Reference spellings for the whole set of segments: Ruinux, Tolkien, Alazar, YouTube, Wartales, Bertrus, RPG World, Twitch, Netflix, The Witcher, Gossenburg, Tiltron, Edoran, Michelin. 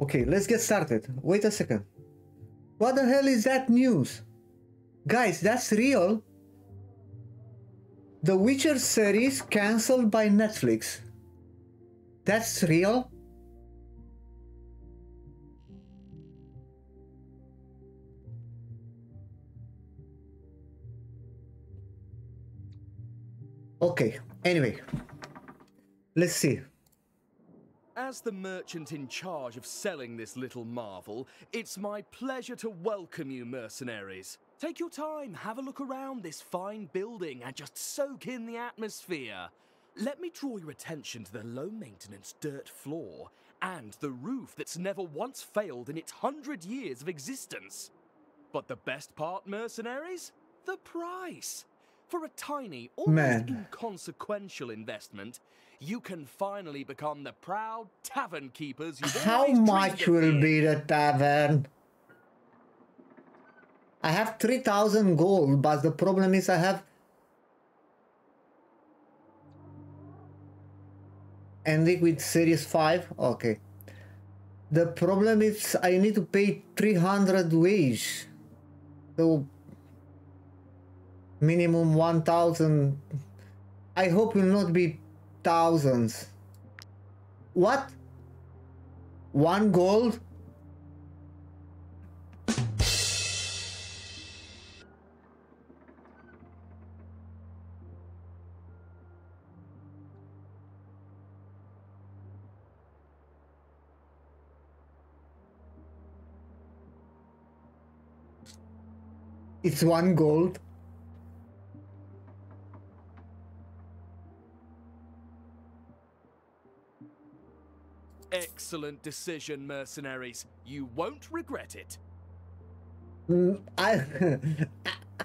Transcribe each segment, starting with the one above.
Okay, let's get started. Wait a second. What the hell is that news? Guys, that's real. The Witcher series cancelled by Netflix. That's real? Okay, anyway, let's see. As the merchant in charge of selling this little marvel, it's my pleasure to welcome you mercenaries. Take your time, have a look around this fine building and just soak in the atmosphere. Let me draw your attention to the low-maintenance dirt floor and the roof that's never once failed in its 100 years of existence. But the best part, mercenaries? The price! For a tiny, almost inconsequential investment, you can finally become the proud tavern keepers you've always dreamed of. How much will be the tavern? I have 3,000 gold, but the problem is I have... Ending with series 5? Okay. The problem is I need to pay 300 wage. So... minimum 1,000. I hope will not be thousands. What? 1 gold? It's 1 gold. Excellent decision, mercenaries. You won't regret it.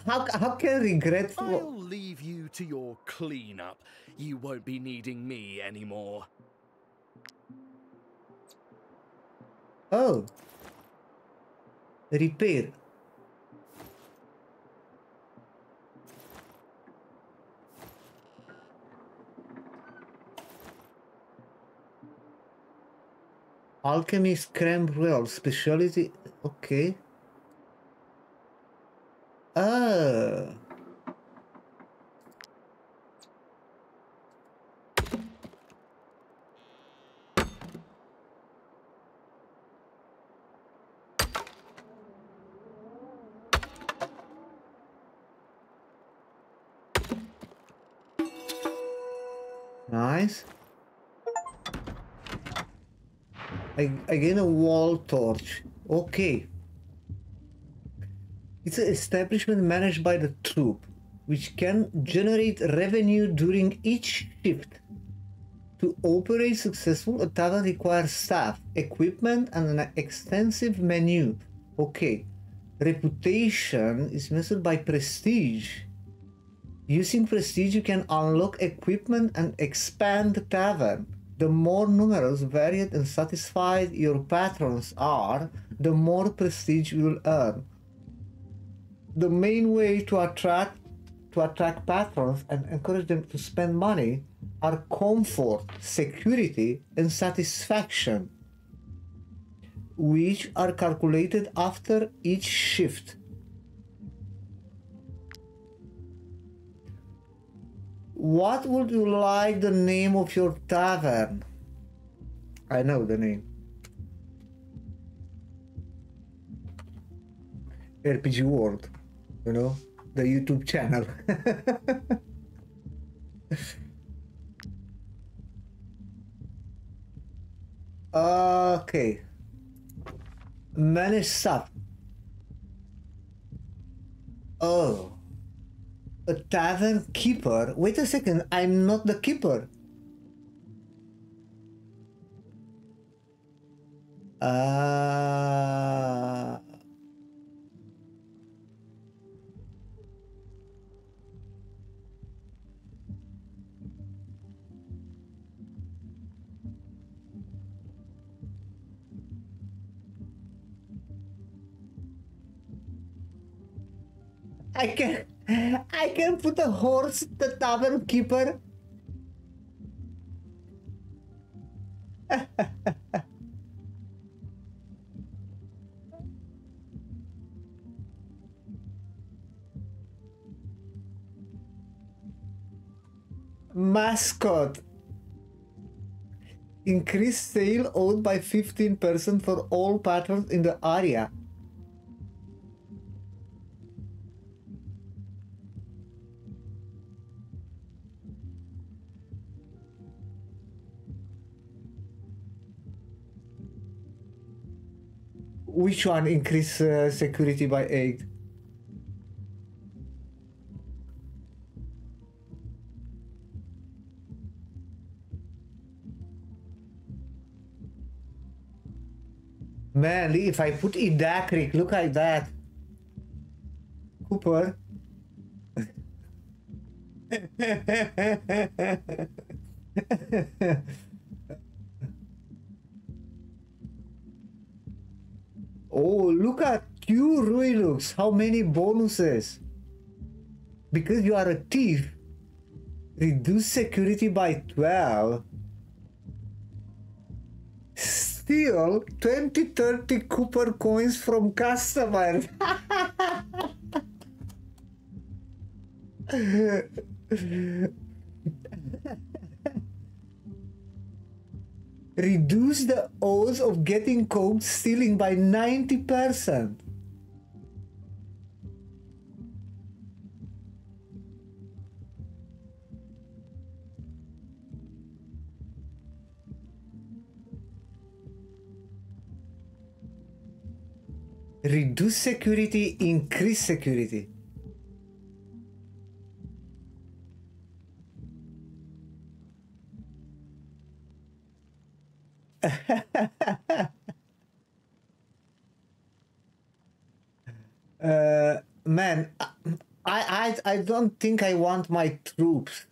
How can I regret? I'll leave you to your cleanup. You won't be needing me anymore. Oh. Repair. Alchemy Scramble speciality. Okay. Ah. Nice. Again, a wall torch. Okay. It's an establishment managed by the troop, which can generate revenue during each shift. To operate successfully, a tavern requires staff, equipment, and an extensive menu. Okay. Reputation is measured by prestige. Using prestige, you can unlock equipment and expand the tavern. The more numerous, varied, and satisfied your patrons are, the more prestige you will earn. The main way to attract patrons and encourage them to spend money are comfort, security, and satisfaction, which are calculated after each shift. What would you like the name of your tavern? I know the name. RPG World, you know, the YouTube channel. Okay. Manage stuff. Oh. A tavern keeper? Wait a second, I'm not the keeper. I can put a horse in the tavern keeper. mascot. Increase sale owed by 15% for all patrons in the area. Which one increase security by 8? Man, if I put in that creek, look at that. Cooper. Oh, look at you, Rui looks. How many bonuses? Because you are a thief. Reduce security by 12. Steal 20-30 Cooper coins from customers. Reduce the odds of getting caught stealing by 90%. Reduce security, increase security. Man, I don't think I want my troops.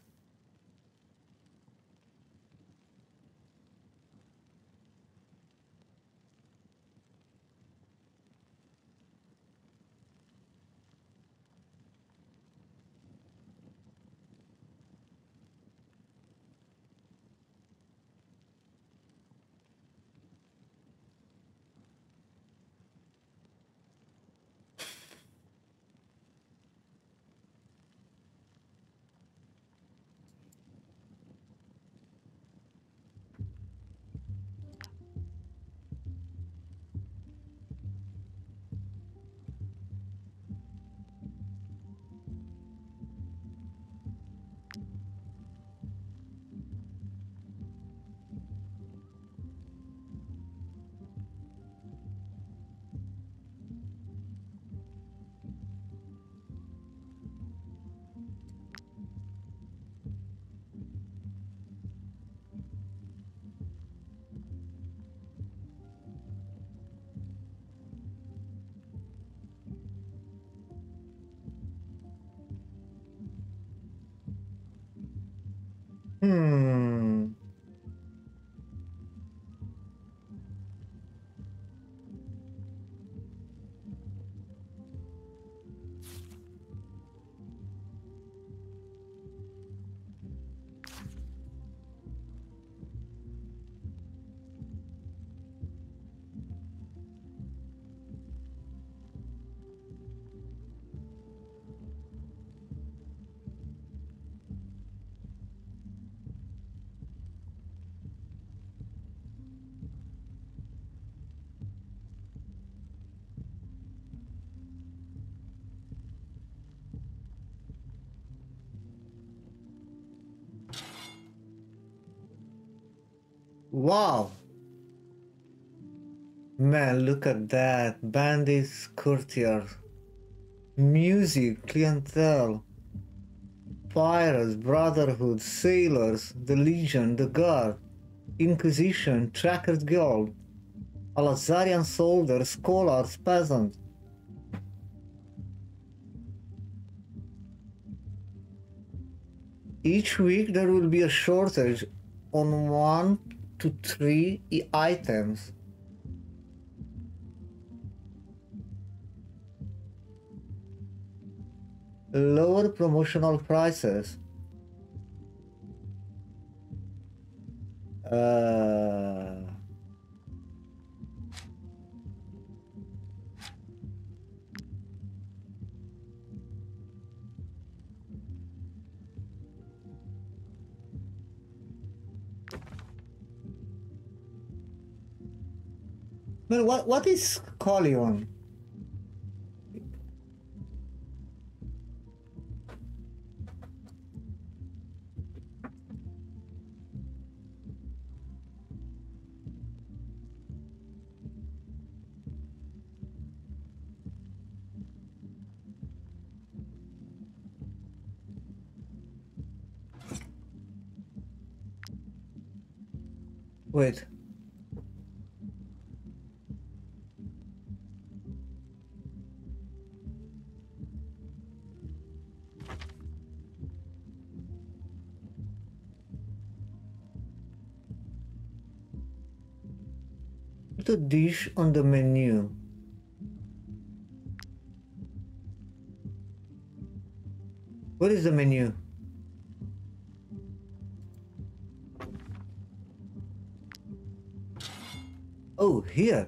Wow, man, look at that. Bandits, courtiers, music, clientele, pirates, brotherhood, sailors, the legion, the guard, inquisition, trackers guild, Alazarian soldiers, scholars, peasants. Each week there will be a shortage on 1 to 3 items. Lower promotional prices. Well, what is Corleone? Wait. Put a dish on the menu. What is the menu? Oh, here.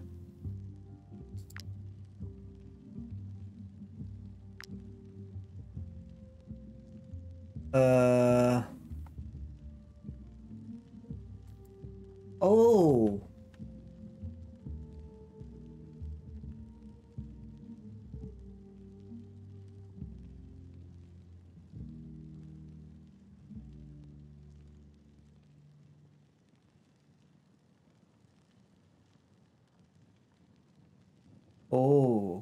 Oh. Oh.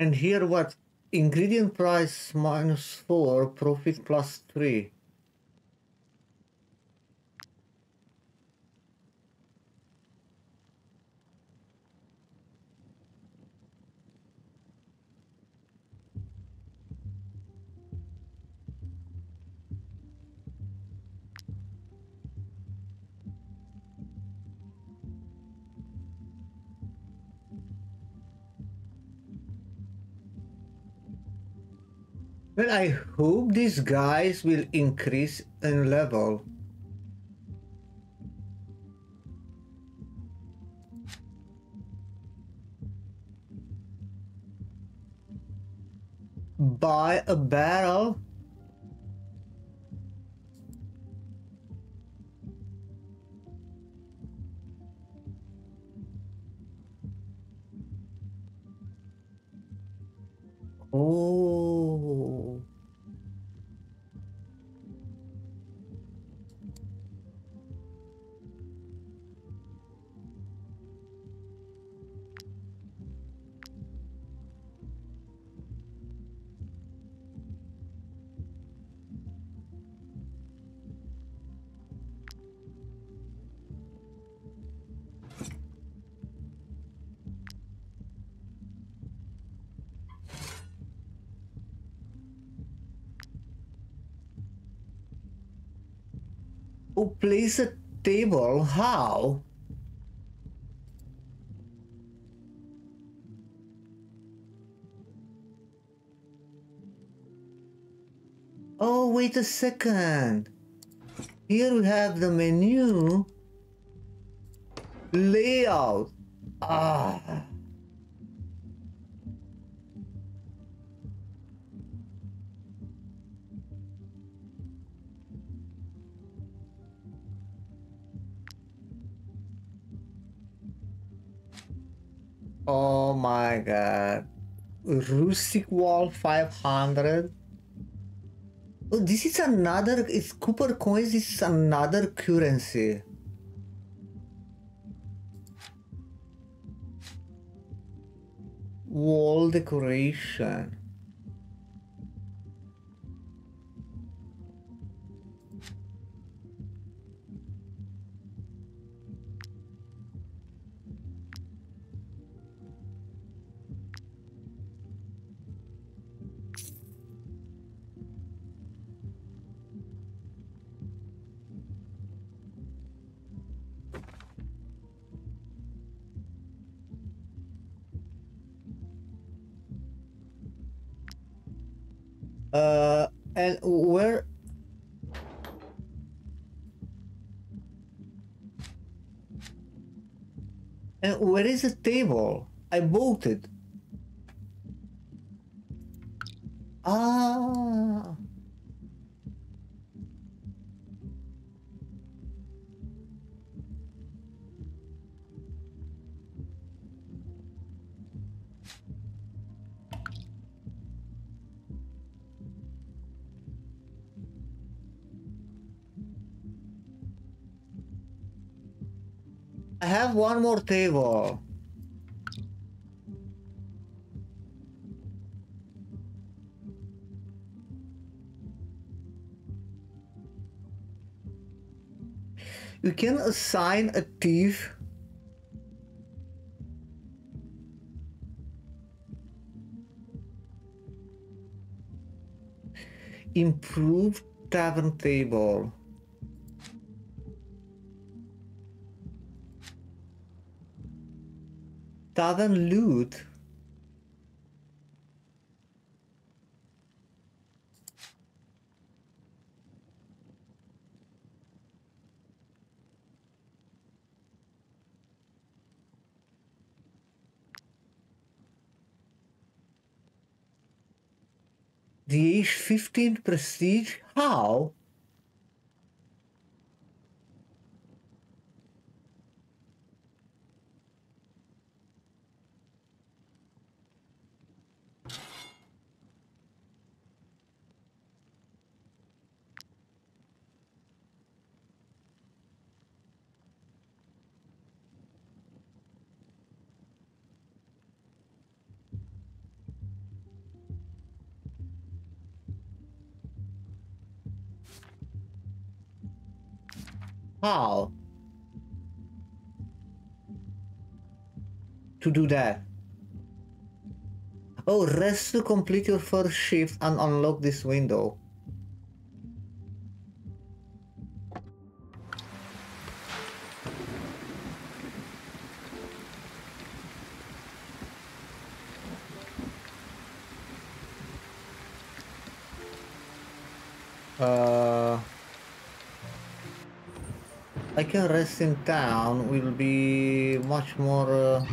And here what? Ingredient price -4, profit +3. Well, I hope these guys will increase in level. Buy a barrel. Oh. Oh, place a table, how? Oh, wait a second. Here we have the menu. Layout. Ah. Oh my god. Rustic wall 500. Oh, this is another, it's Cooper coins, this is another currency. Wall decoration. And where And where is the table? I bought it. Ah. I have one more table. You can assign a thief. Improve tavern table. Tavern loot. The age 15 prestige? How? How to do that? Oh, rest to complete your first shift and unlock this window. I can rest in town, will be much more...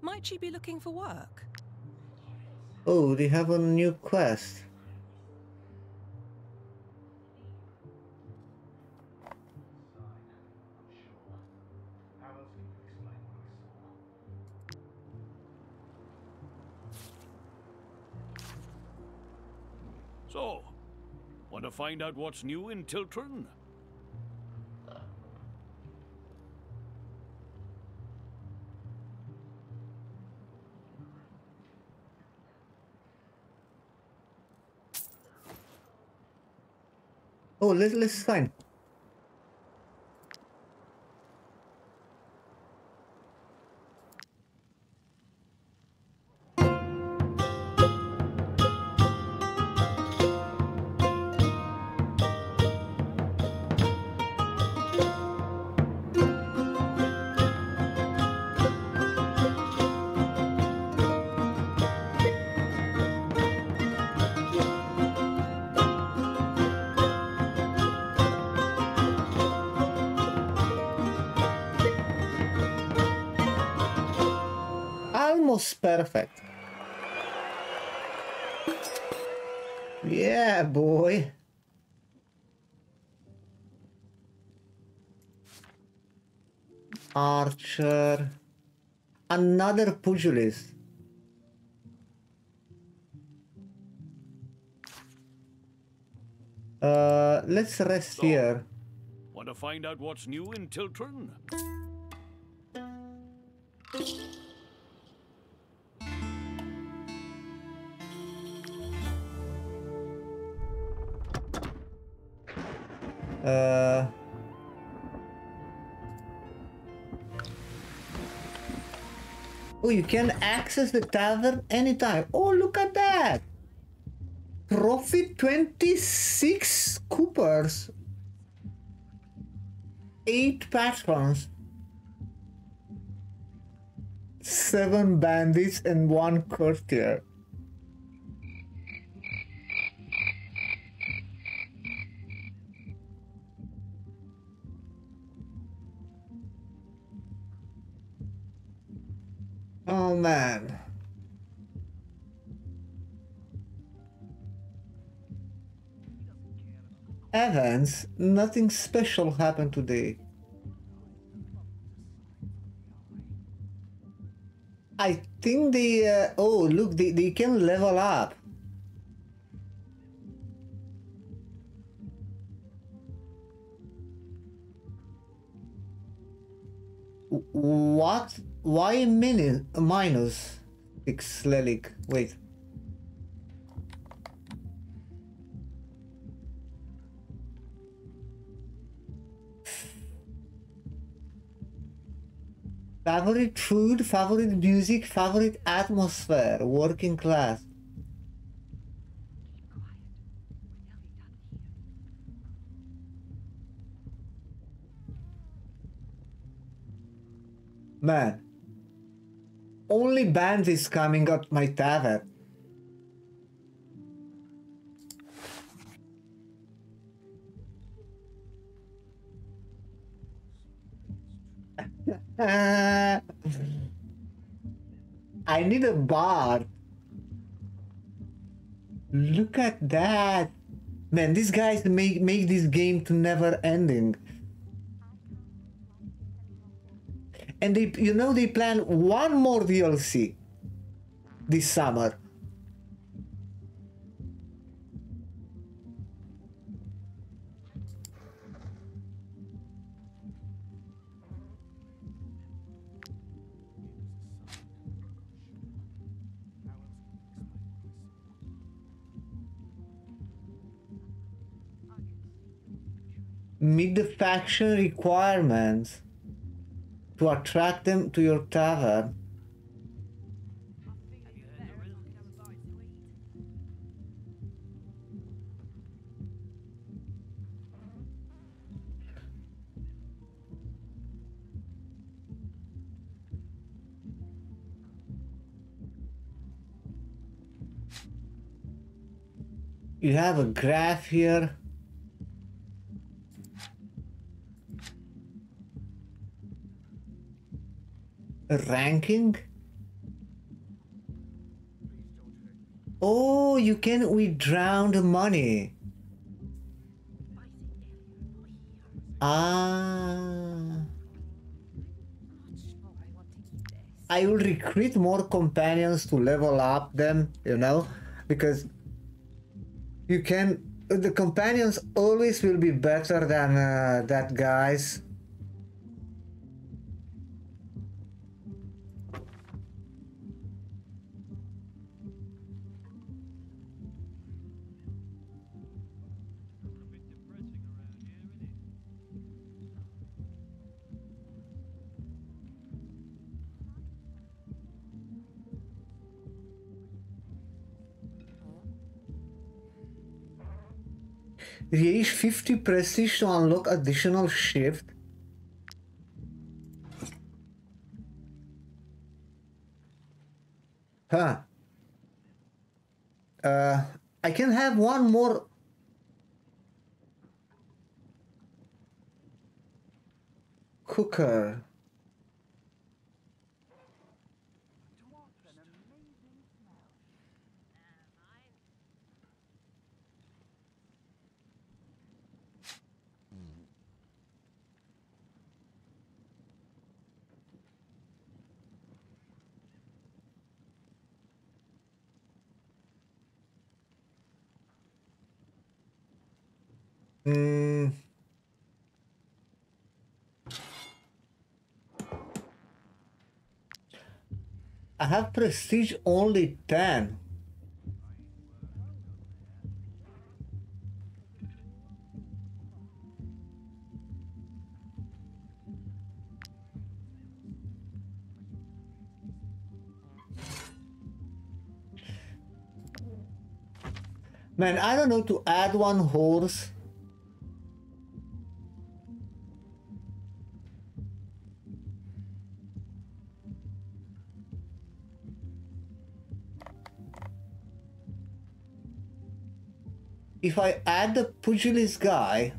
Might she be looking for work? Oh, they have a new quest. So... want to find out what's new in Tiltron? Oh, let's find. Perfect. Yeah, boy. Archer. Another pugilist. Let's rest here. Want to find out what's new in Tiltron? Oh, you can access the tavern anytime. Oh, look at that. Profit 26 coopers. 8 patrons. 7 bandits and 1 courtier. Oh, man. Evans, nothing special happened today. I think they... oh, look, they can level up. What? Why minus? Xlelic. Wait. Favorite food, favorite music, favorite atmosphere, working class. Man, only bands is coming up my tavern. I need a bar. Look at that. Man, these guys make this game to never ending. And they, you know, they plan one more DLC this summer. Meet the faction requirements to attract them to your tavern. You have a graph here. Ranking? Oh, you can withdraw the money. Ah. I will recruit more companions to level up them, you know, because you can, the companions always will be better than that guys. Reach 50 prestige to unlock additional shift. Huh. I can have one more. Cooker. I have prestige only 10. Man, I don't know to add one horse. If I add the pugilist guy,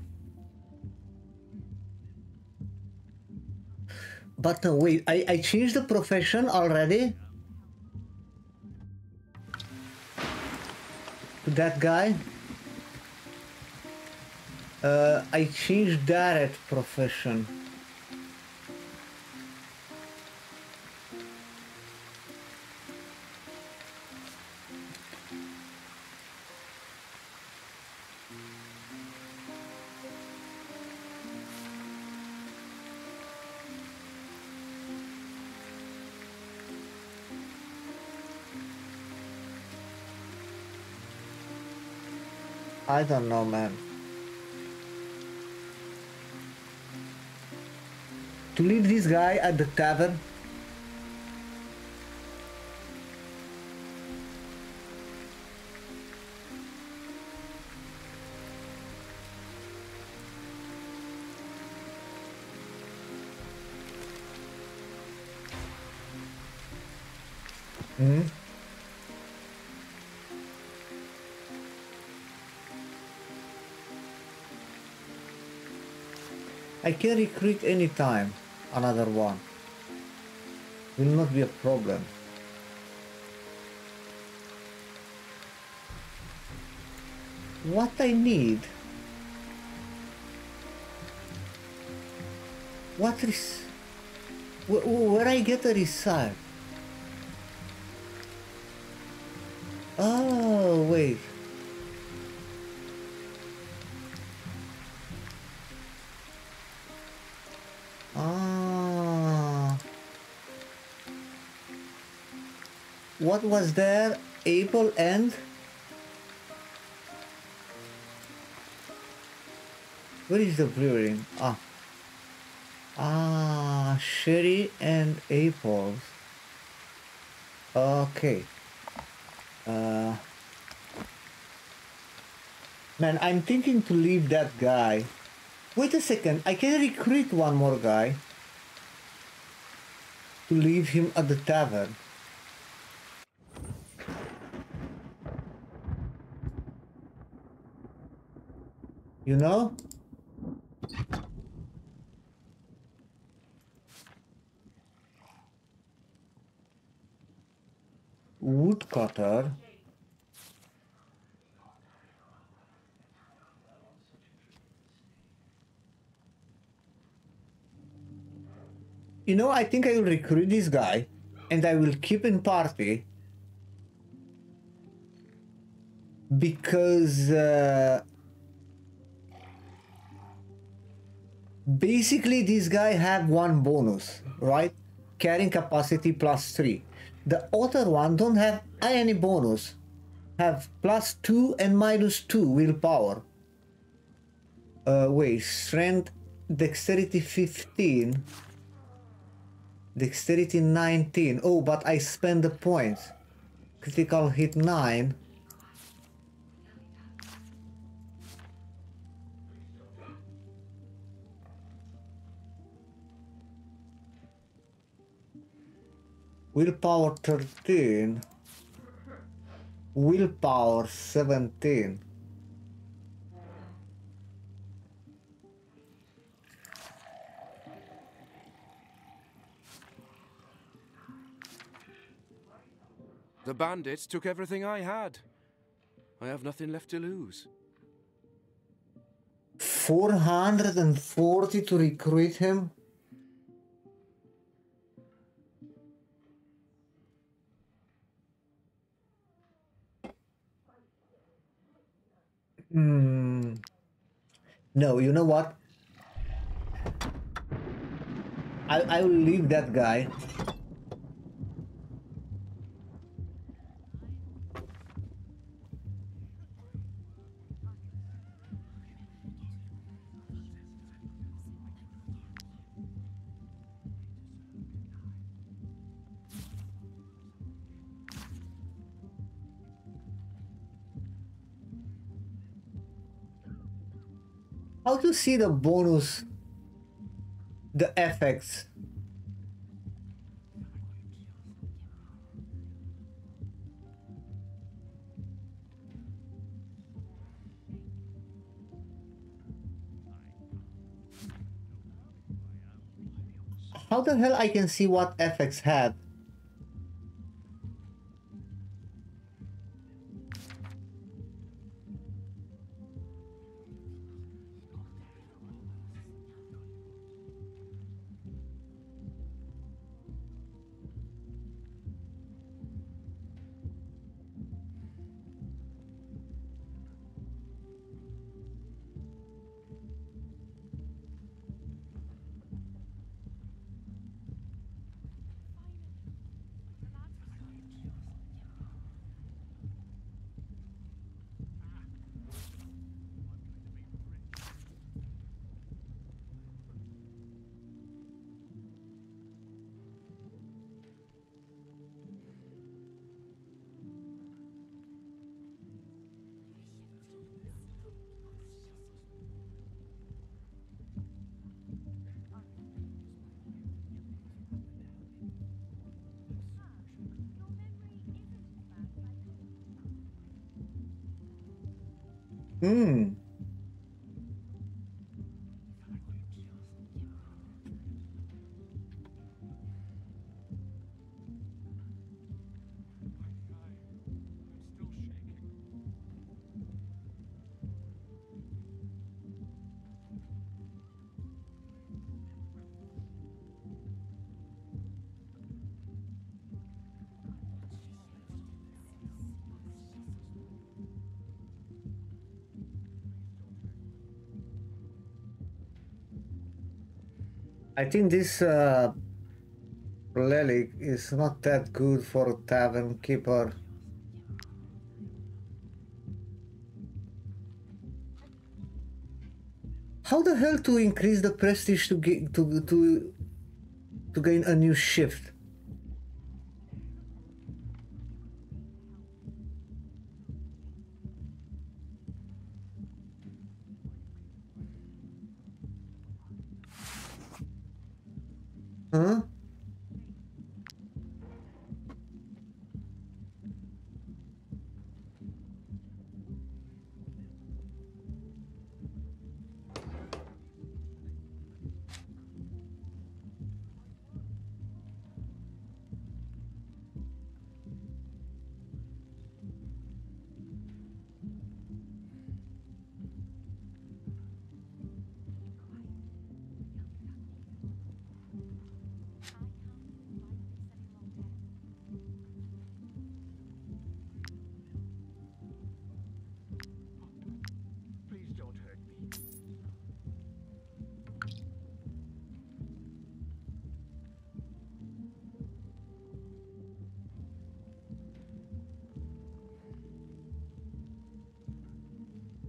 but no, wait, I changed the profession already. to that guy. I changed that at profession. I don't know, man. To leave this guy at the tavern? Mm-hmm. I can recruit any time, another one. Will not be a problem. What I need? What is... where I get a result? Oh, wait. What was there? April and... Where is the brewery? Ah. Ah, sherry and apples. Okay. Man, I'm thinking to leave that guy. Wait a second, I can recruit one more guy. To leave him at the tavern. You know? Woodcutter. You know, I think I will recruit this guy and I will keep in party because basically, this guy have one bonus, right? Carrying capacity +3. The other one don't have any bonus. Have +2 and -2 willpower. Wait, strength, dexterity 15. Dexterity 19. Oh, but I spend the points. Critical hit 9. Willpower 13, willpower 17. The bandits took everything I had. I have nothing left to lose. 440 to recruit him. Hmm. No, you know what? I will leave that guy. How to see the bonus, the effects? How the hell I can see what effects had? Hmm. I think this relic is not that good for a tavern keeper. How the hell to increase the prestige to get, to gain a new shift?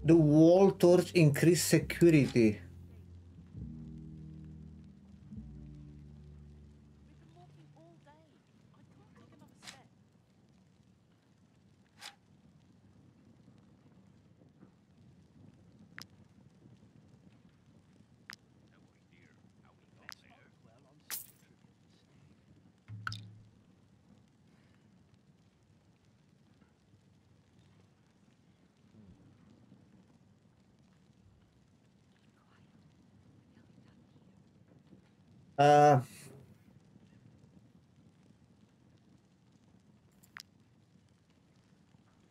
The wall torch increase security.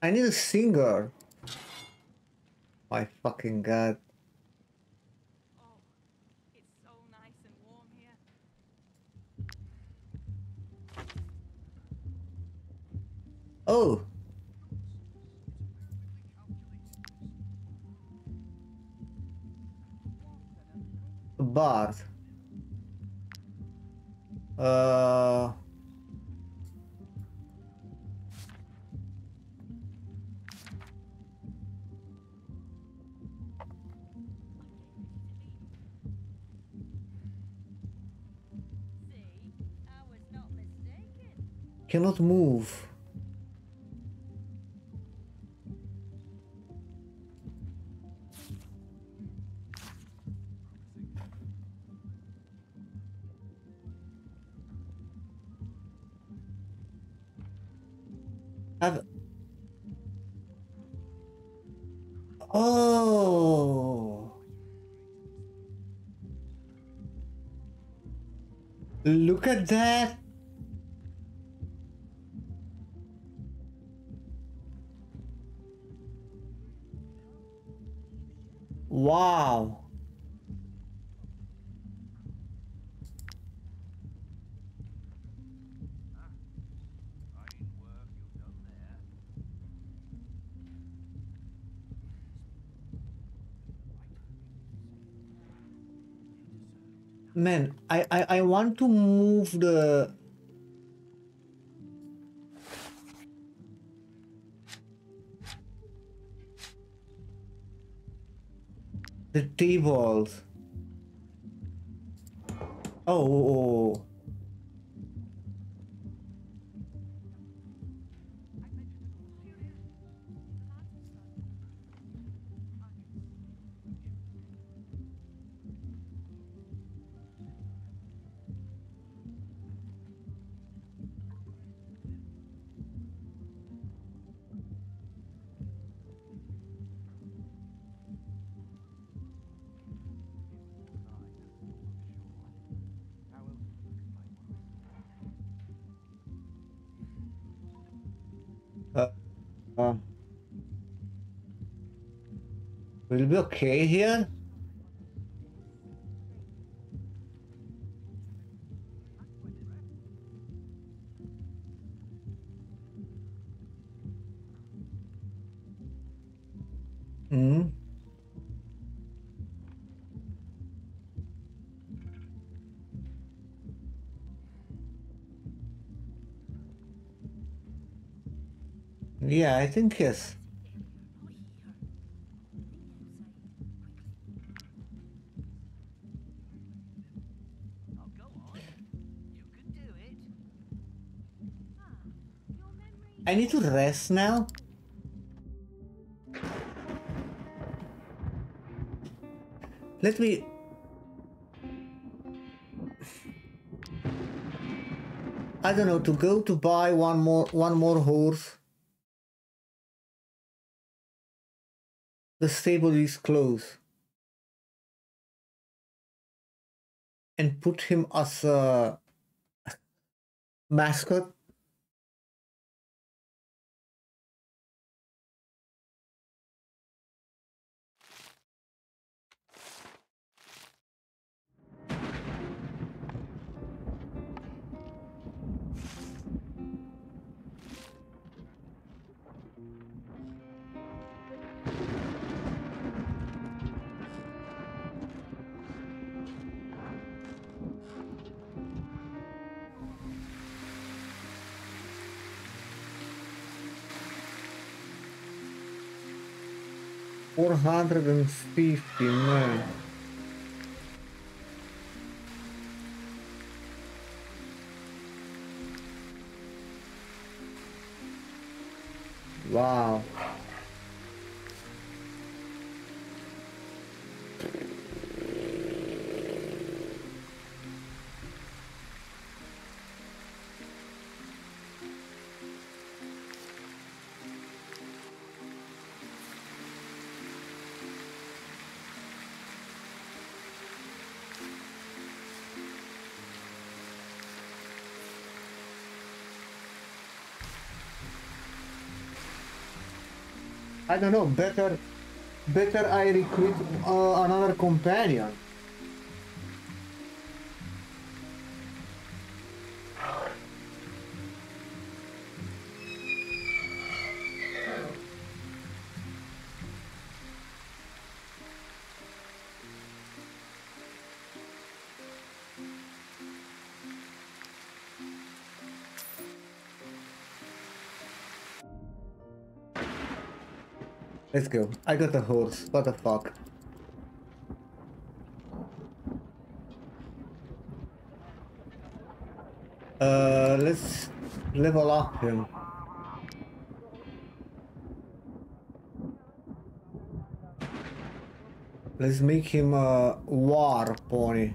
I need a singer. My fucking god. Oh, it's so nice and warm here. Oh. A bard. Cannot move. Oh, look at that. Wow. Man, I want to move the... tables. Oh. Will it be okay here? Mm-hmm. Yeah, I think yes. I need to rest now. Let me... I don't know, to go to buy one more horse. The stable is closed. And put him as a mascot. $459. Wow. I don't know, better I recruit another companion. Let's go. I got a horse. What the fuck? Let's level up him. Let's make him a war pony.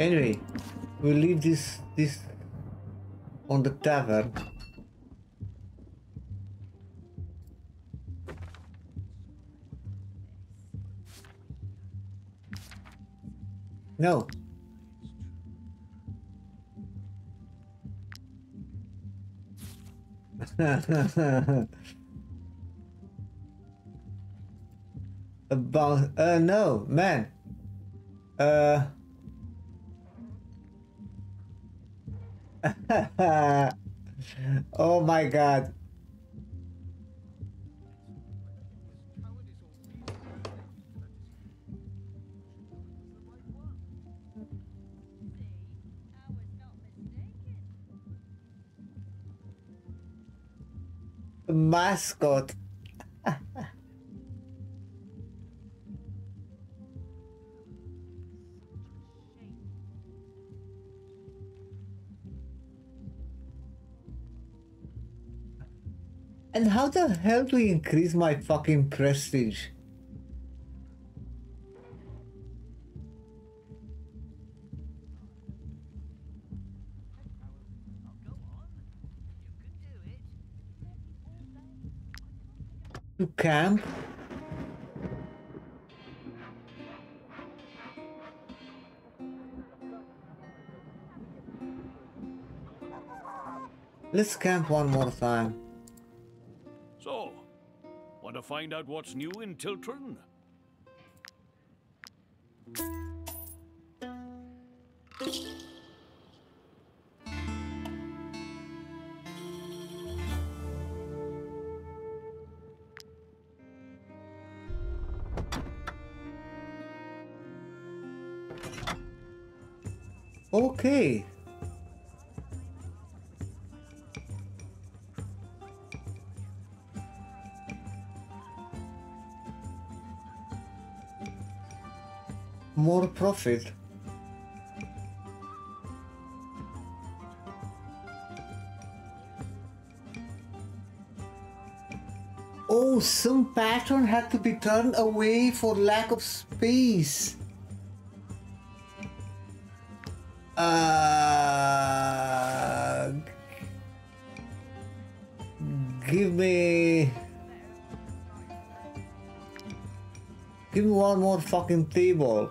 Anyway, we'll leave this on the tavern. No. About no, man. Oh my god. Mascot. And how the hell do you increase my fucking prestige? To camp? Let's camp one more time. So, want to find out what's new in Tiltron? Okay. More profit. Oh, some patron had to be turned away for lack of space. Give me one more fucking table.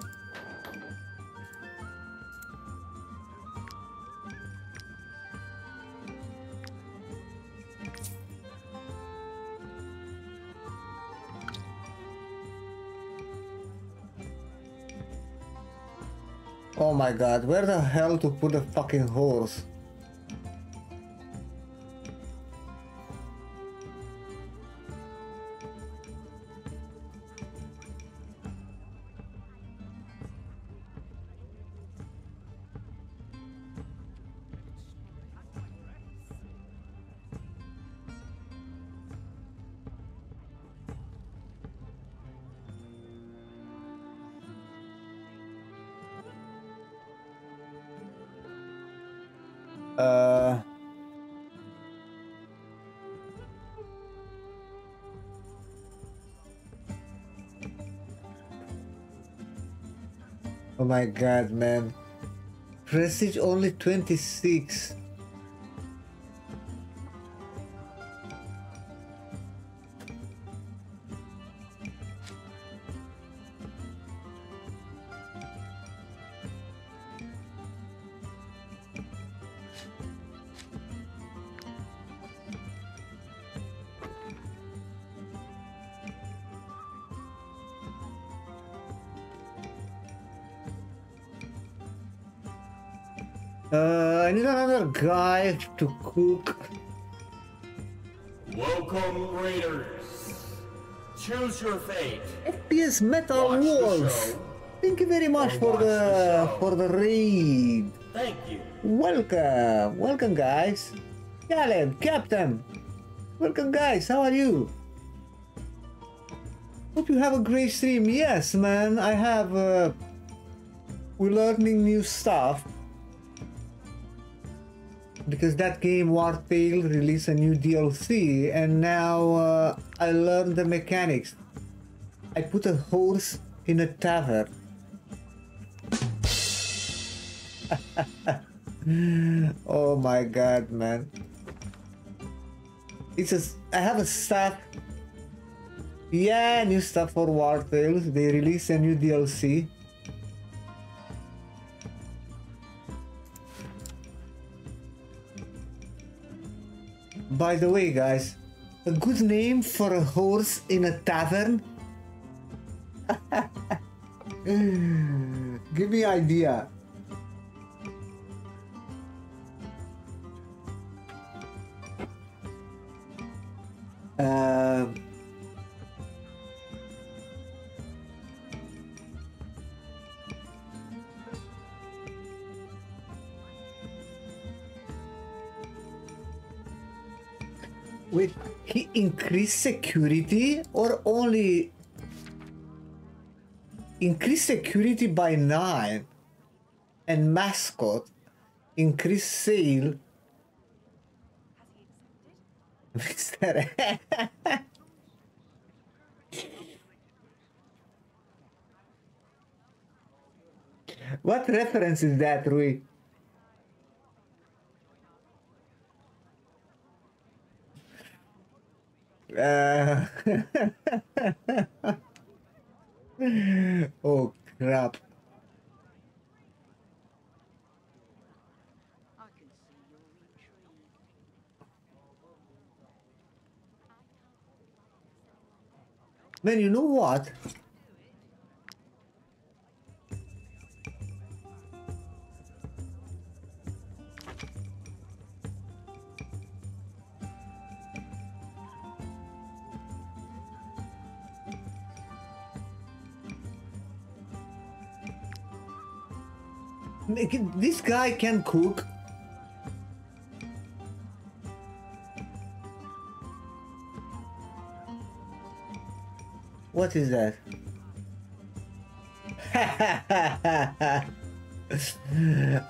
Oh my god, where the hell to put a fucking horse? Oh my god, man. Prestige only 26. I need another guy to cook. Welcome, raiders. Choose your fate. FPS Metal Wolves. Thank you very much for the raid. Thank you. Welcome, welcome, guys. Caleb, Captain. Welcome, guys. How are you? Hope you have a great stream. Yes, man. I have. We're learning new stuff. Because that game, Wartales, released a new DLC, and now I learned the mechanics. I put a horse in a tavern. Oh my god, man. It's a, I have a staff. Yeah, new stuff for Wartales. They released a new DLC. By the way, guys, a good name for a horse in a tavern? Give me an idea. Wait, he increased security or only increased security by 9 and mascot increased sale. Mr. What reference is that, Rui? Oh crap. Man, you know what? This guy can cook. What is that?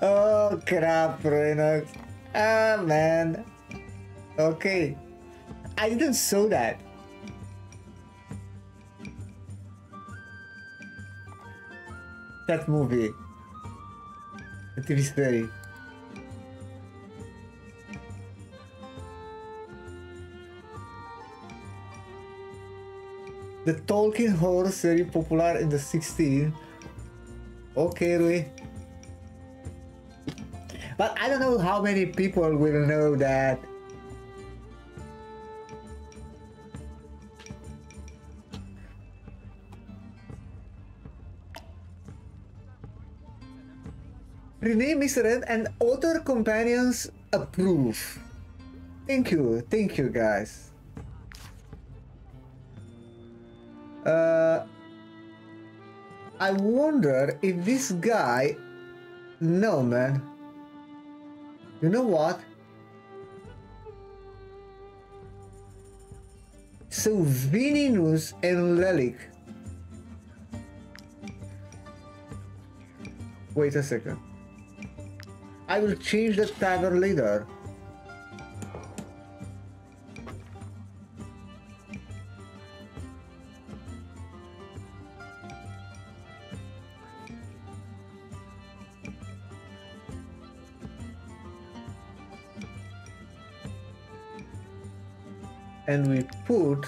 Oh crap, Renox. Ah man. Okay. I didn't saw that. That movie. The TV series. The Tolkien horror series popular in the 60s. Okay, Rui. But I don't know how many people will know that. Rename is read and other companions approve. Thank you guys. I wonder if this guy... No, man. You know what? So Vininus and Lelik. Wait a second. I will change the tavern leader. And we put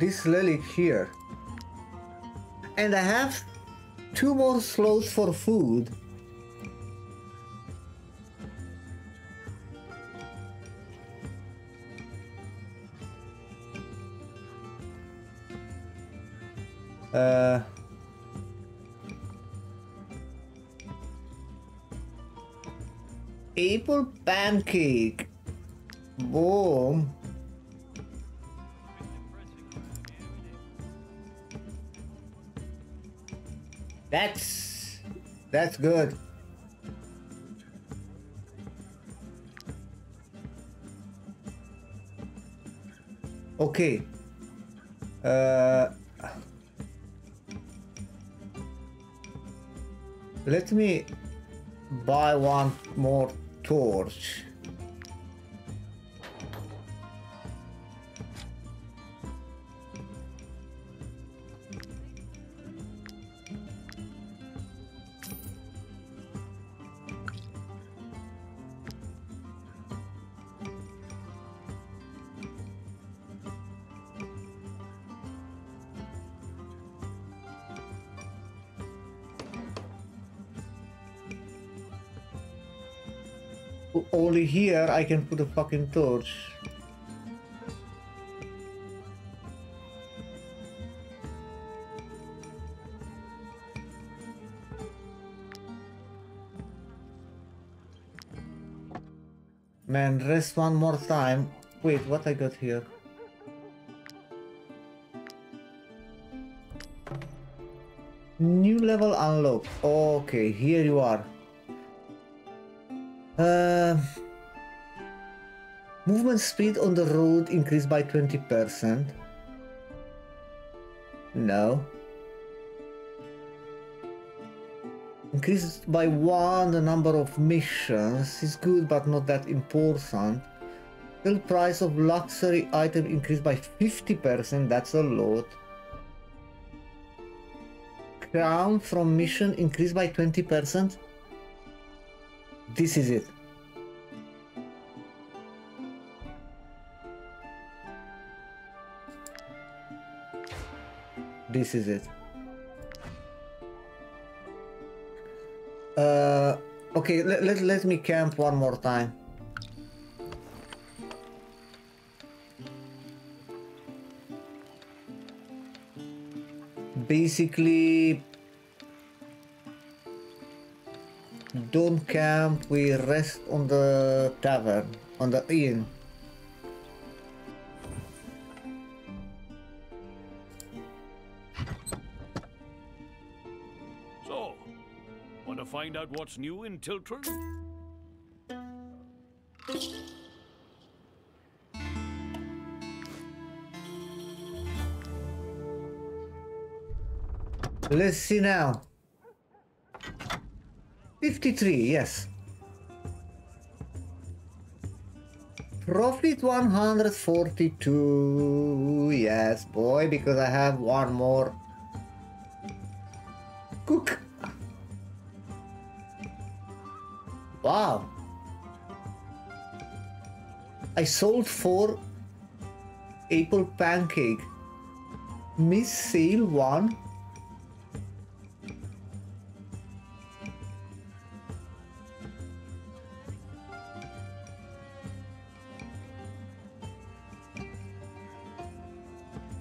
this relic here. And I have 2 more slots for food. Apple pancake. Boom. That's good. Okay. Let me buy one more torch. Only here I can put a fucking torch. Man, rest one more time. Wait, what I got here? New level unlocked. Okay, here you are. Movement speed on the road increased by 20%. No. Increased by 1 the number of missions. Is good but not that important. Still price of luxury item increased by 50%. That's a lot. Crown from mission increased by 20%. This is it. This is it. Okay, let me camp one more time. Basically, don't camp, we rest on the tavern, on the inn. So, want to find out what's new in Tiltron? Let's see now. 53, yes. Profit 142, yes boy, because I have one more cook. Wow. I sold 4 apple pancake. Miss sale 1.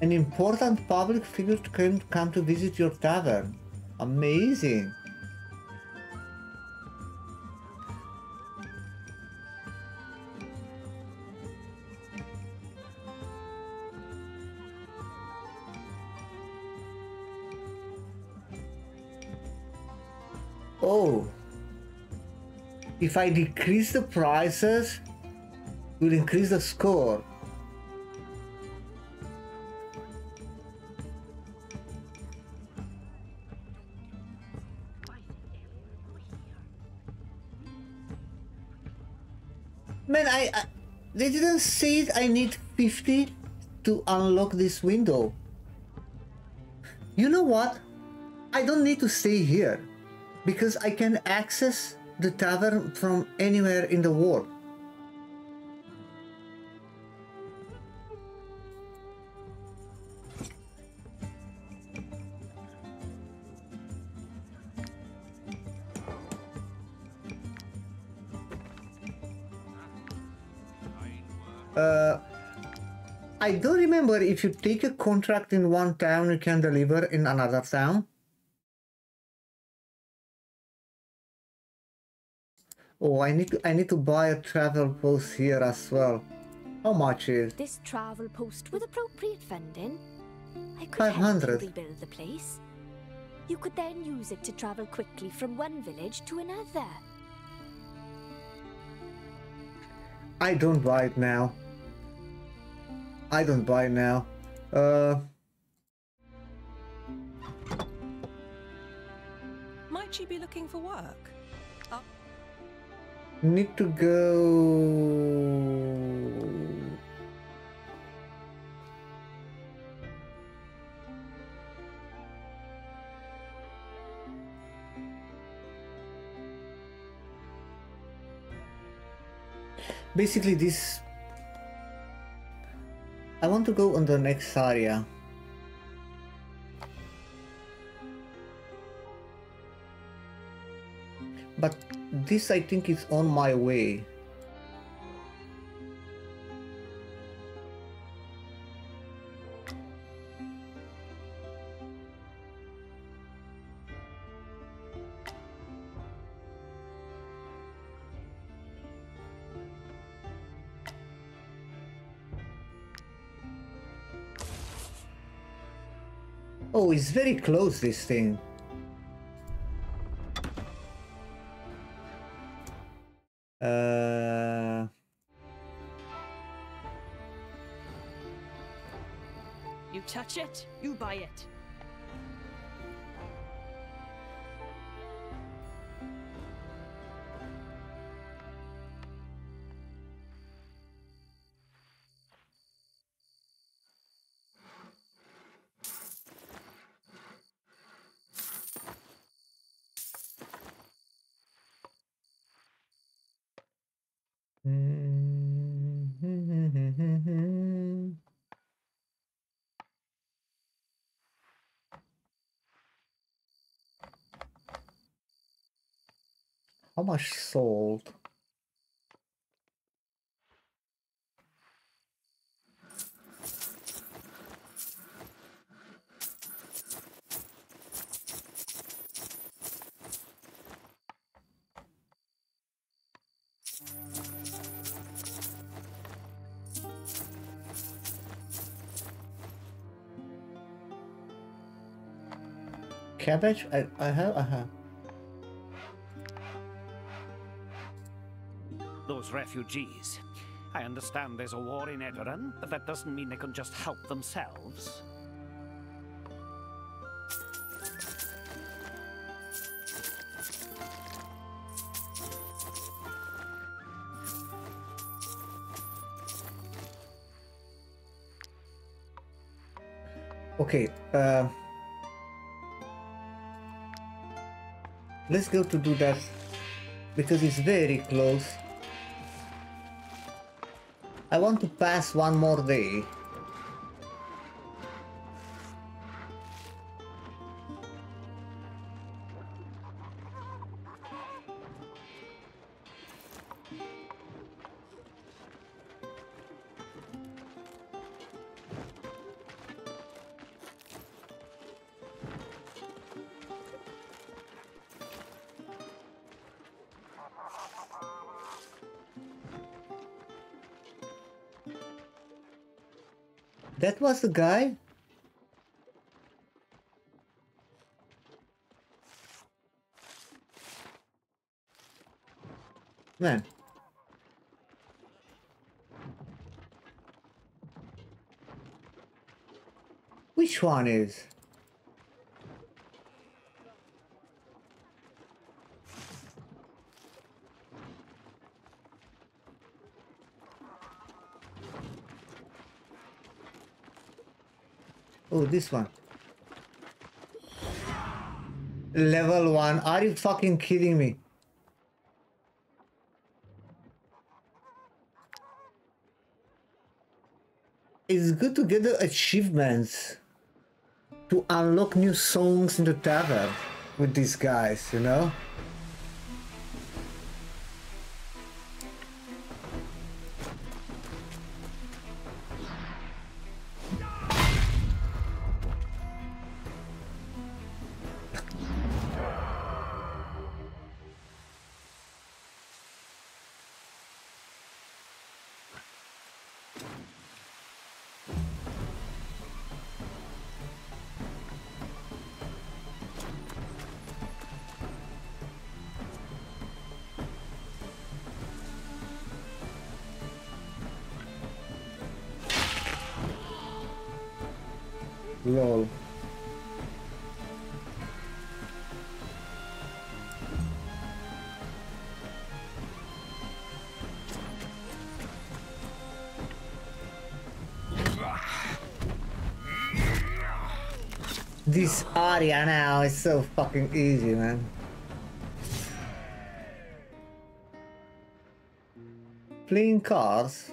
An important public figure can come to visit your tavern. Amazing. Oh, if I decrease the prices, it will increase the score. Man, they didn't say it. I need 50 to unlock this window. You know what? I don't need to stay here because I can access the tavern from anywhere in the world. I don't remember if you take a contract in one town, you can deliver in another town. Oh, I need to buy a travel post here as well. How much is this travel post with appropriate funding? I could 500. Rebuild the place. You could then use it to travel quickly from one village to another. I don't buy it now. I don't buy now. Might she be looking for work? Need to go. Basically, this. I want to go on the next area. But this I think is on my way. Oh, it's very close, this thing. You touch it, you buy it. How much sold? Cabbage? I have, Those refugees. I understand there's a war in Edoran, but that doesn't mean they can just help themselves. Okay, let's go to do that, because it's very close. I want to pass one more day. That was the guy? Man. Which one is? Oh, this one. Level 1. Are you fucking kidding me? It's good to get the achievements to unlock new songs in the tavern with these guys, you know? Lol. This area now is so fucking easy, man. Playing cards.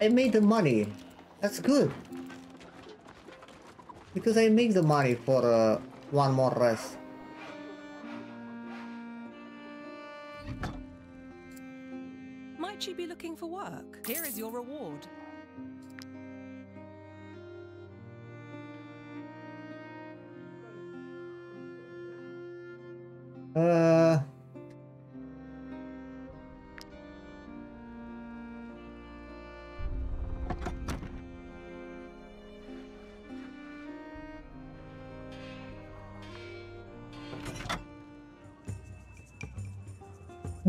I made the money. That's good. Because I make the money for one more rest. Might she be looking for work? Here is your reward.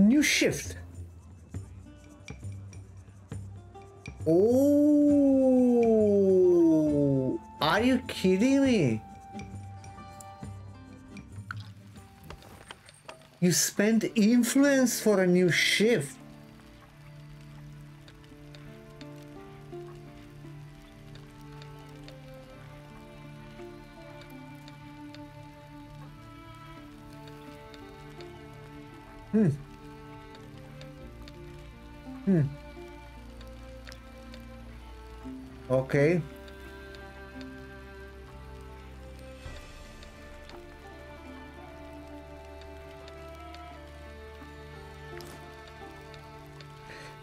New shift. Oh, are you kidding me? You spent influence for a new shift. Okay.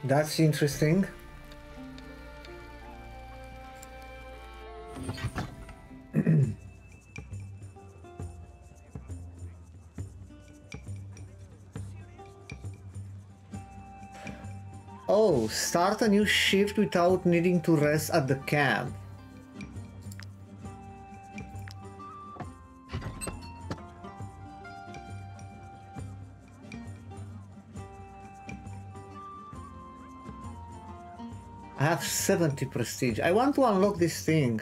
That's interesting. Oh, start a new shift without needing to rest at the camp. I have 70 prestige. I want to unlock this thing.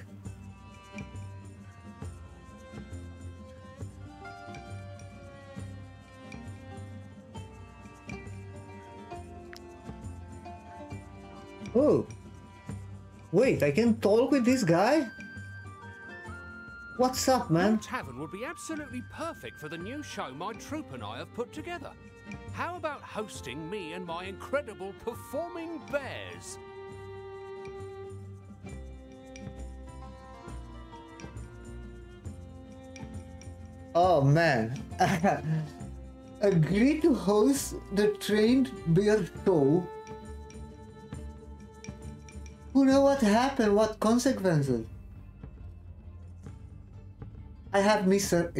Oh, wait, I can talk with this guy? What's up, man? The tavern would be absolutely perfect for the new show my troupe and I have put together. How about hosting me and my incredible performing bears? Oh man, agree to host the trained bear show. Who knows what happened, what consequences? I have Mr.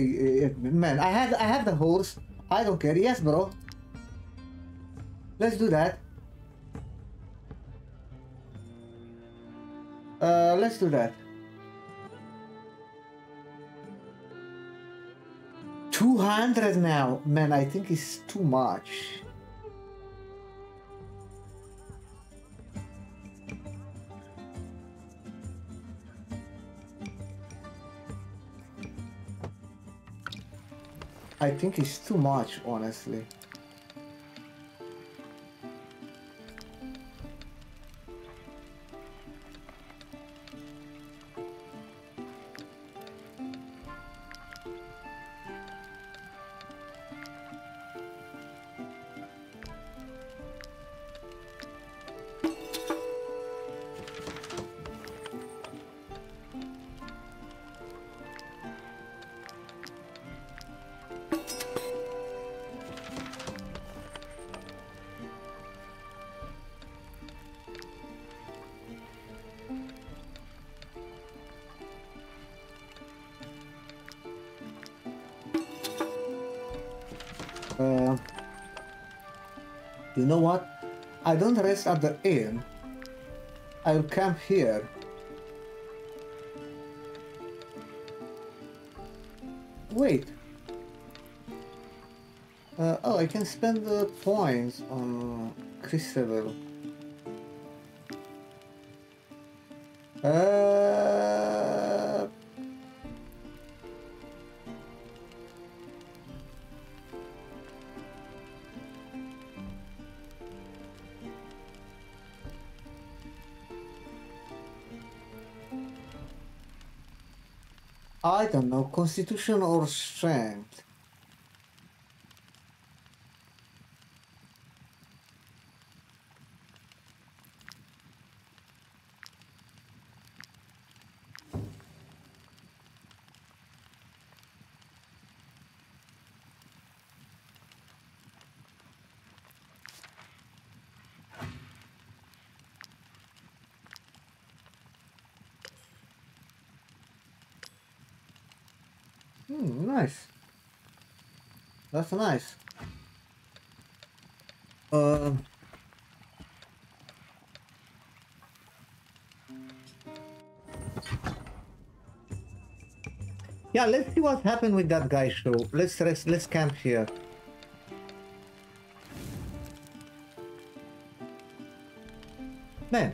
Man, I have the horse. I don't care. Yes, bro. Let's do that. Let's do that. 200 now. Man, I think it's too much. I think it's too much, honestly. You know what? I don't rest at the inn. I'll camp here. Wait. Oh, I can spend the points on Christabel. I don't know, constitution or strength. Nice. That's nice. Yeah, let's see what happened with that guy show. Let's camp here. man.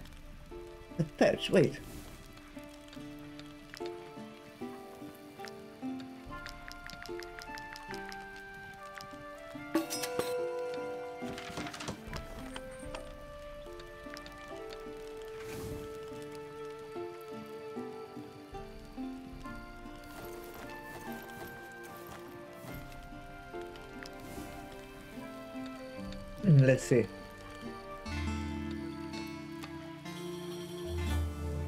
The perch, wait. Let's see.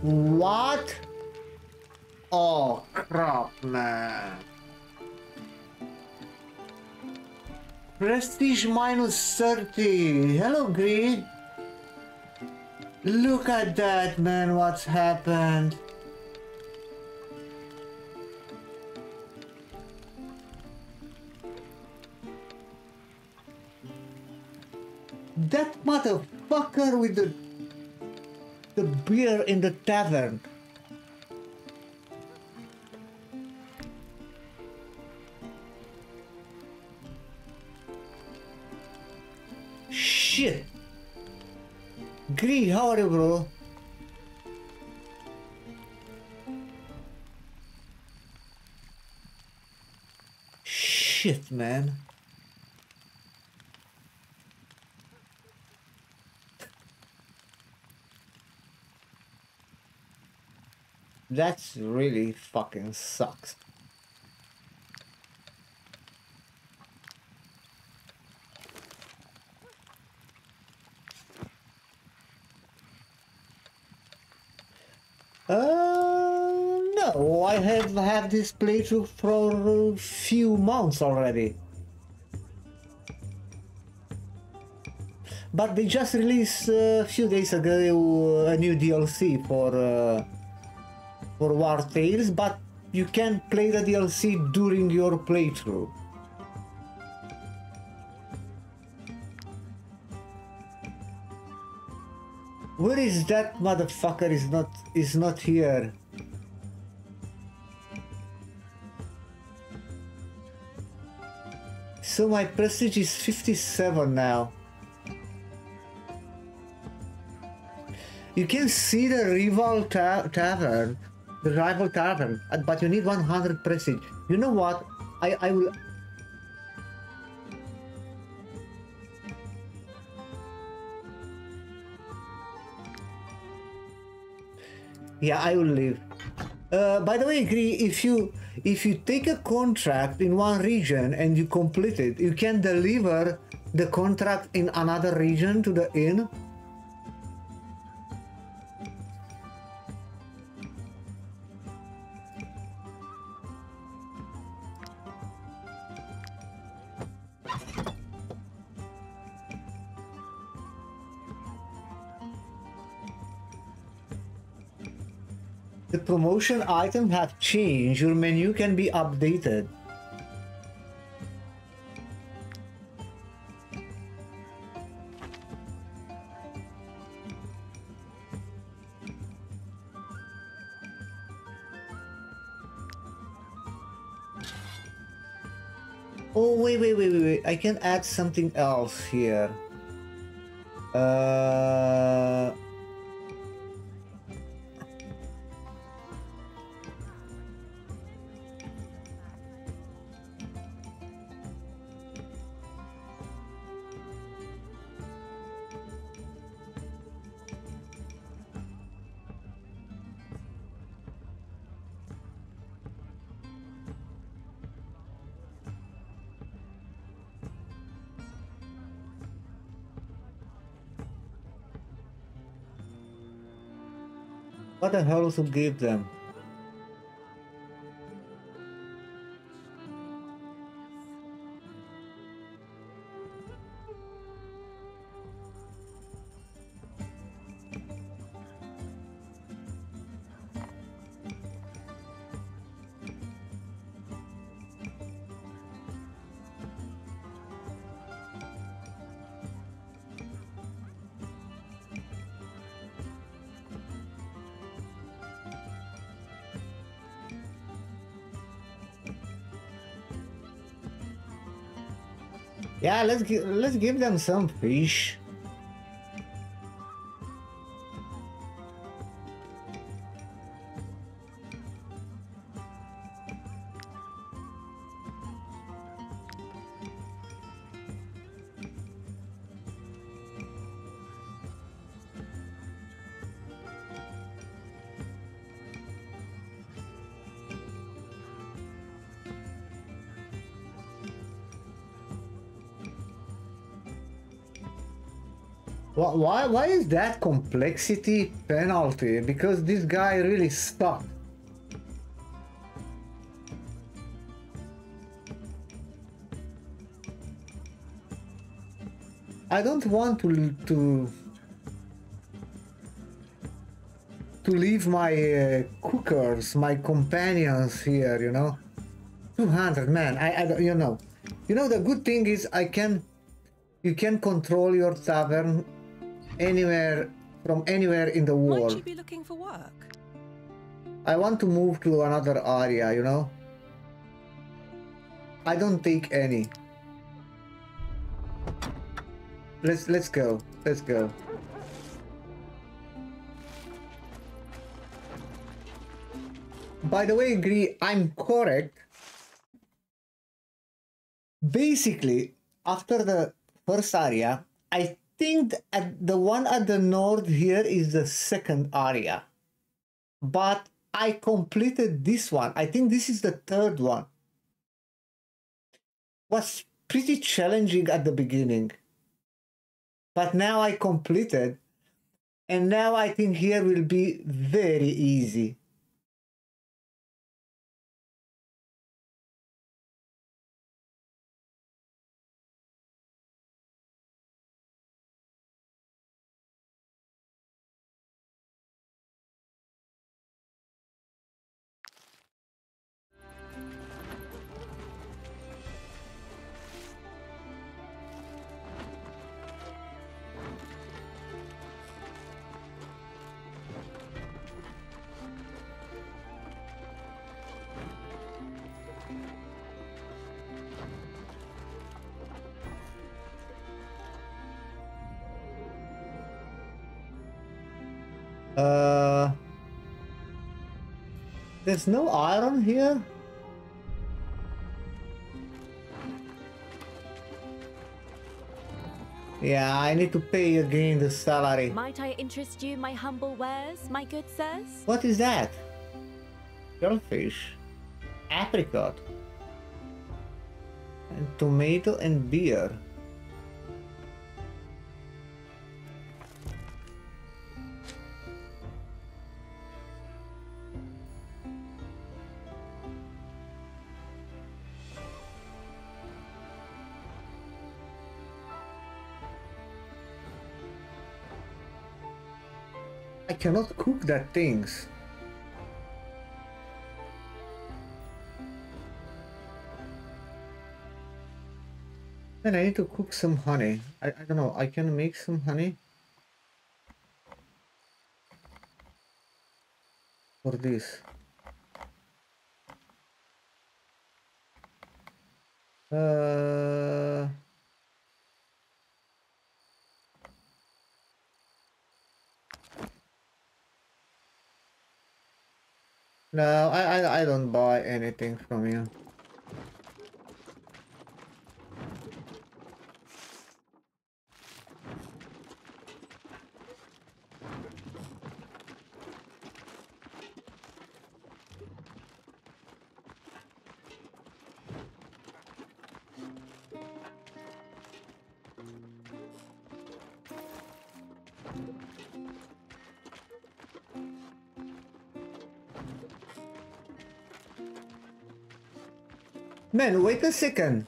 What? Oh, crap, man. Prestige minus 30. Hello, Greed. Look at that, man. What's happened? That motherfucker with the beer in the tavern. Shit. Gree, how are you, bro? Shit, man. That's really fucking sucks. No, I have had this playthrough for a few months already. But they just released a few days ago a new DLC for Wartales, but you can play the DLC during your playthrough. Where is that motherfucker? Is not here. So my prestige is 57 now. You can see the rival tavern. The rival tavern, but you need 100 prestige. You know what? I will. Yeah, I will leave. By the way, Gree, if you take a contract in one region and you complete it, you can deliver the contract in another region to the inn. The promotion items have changed. Your menu can be updated. Oh, wait. I can add something else here. What the hell to give them? Yeah, let's give them some fish. Why is that complexity penalty? Because this guy really sucked. I don't want to leave my cookers, my companions here, you know. 200 man. You know the good thing is you can control your tavern from anywhere in the world. Might you be looking for work? I want to move to another area, you know. I don't take any. Let's go. Let's go. By the way, Gree, I'm correct. Basically, after the first area, I think that the one at the north here is the second area. But I completed this one. I think this is the third one. Was pretty challenging at the beginning. But now I completed, and now I think here will be very easy. There's no iron here? Yeah, I need to pay again the salary. Might I interest you, my humble wares, my good sirs? What is that? Shellfish, apricot, and tomato and beer. I cannot cook that things. Then I need to cook some honey. I don't know, I can make some honey for this. No, I don't buy anything from you. Man, wait a second.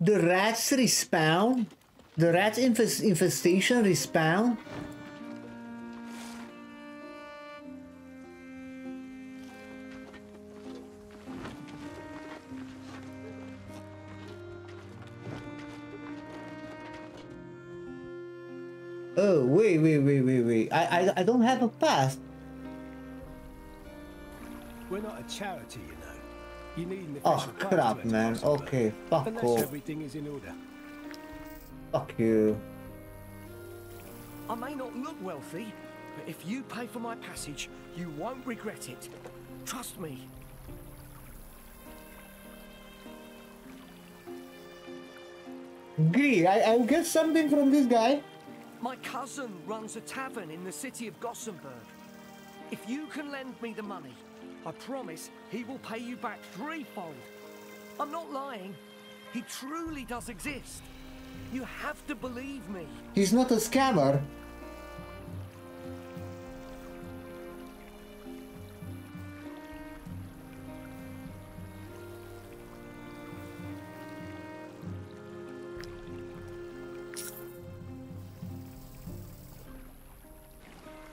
The rats respawn? The rats infestation respawn? Oh, wait. I don't have a past. We're not a charity, you know. You need oh crap, man. Okay, fuck off. Everything is in order. Fuck you. I may not look wealthy, but if you pay for my passage, you won't regret it. Trust me. Gee, I'll get something from this guy. My cousin runs a tavern in the city of Gossenburg. If you can lend me the money, I promise he will pay you back threefold. I'm not lying. He truly does exist. You have to believe me. He's not a scammer.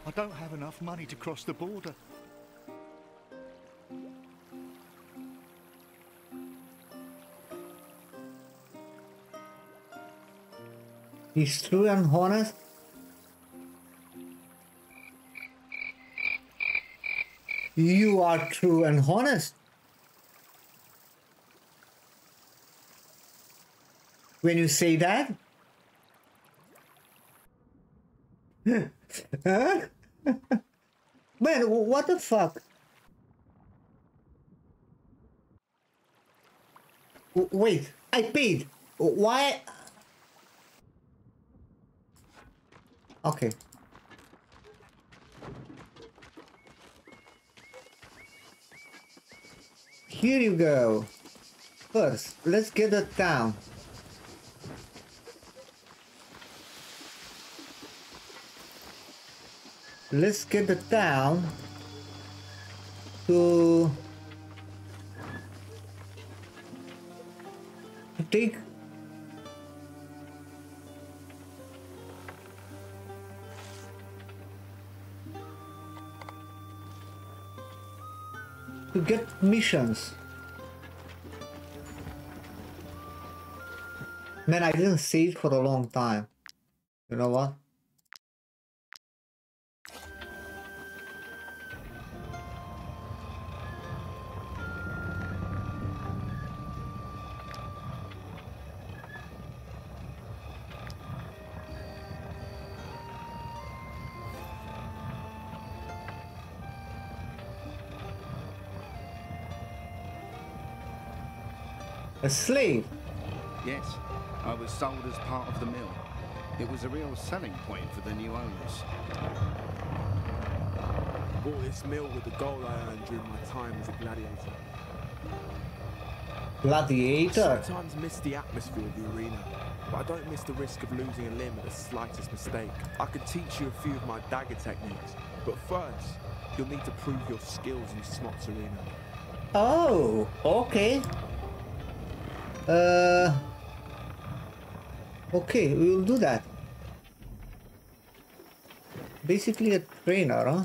I don't have enough money to cross the border. He's true and honest. You are true and honest. When you say that, huh? Man, what the fuck? Wait, I paid. Why? Okay. Here you go. First, let's get the town. Let's get the town to take. To get missions. Man, I didn't save for a long time. You know what? A slave? Yes, I was sold as part of the mill. It was a real selling point for the new owners. I bought this mill with the gold I earned during my time as a gladiator. Gladiator? I sometimes miss the atmosphere of the arena, but I don't miss the risk of losing a limb at the slightest mistake. I could teach you a few of my dagger techniques, but first, you'll need to prove your skills in Smot's arena. Oh, okay. Okay, we will do that. Basically a trainer, huh?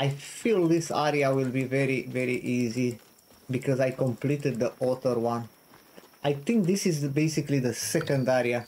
I feel this area will be very, very easy. Because I completed the author one. I think this is basically the second area.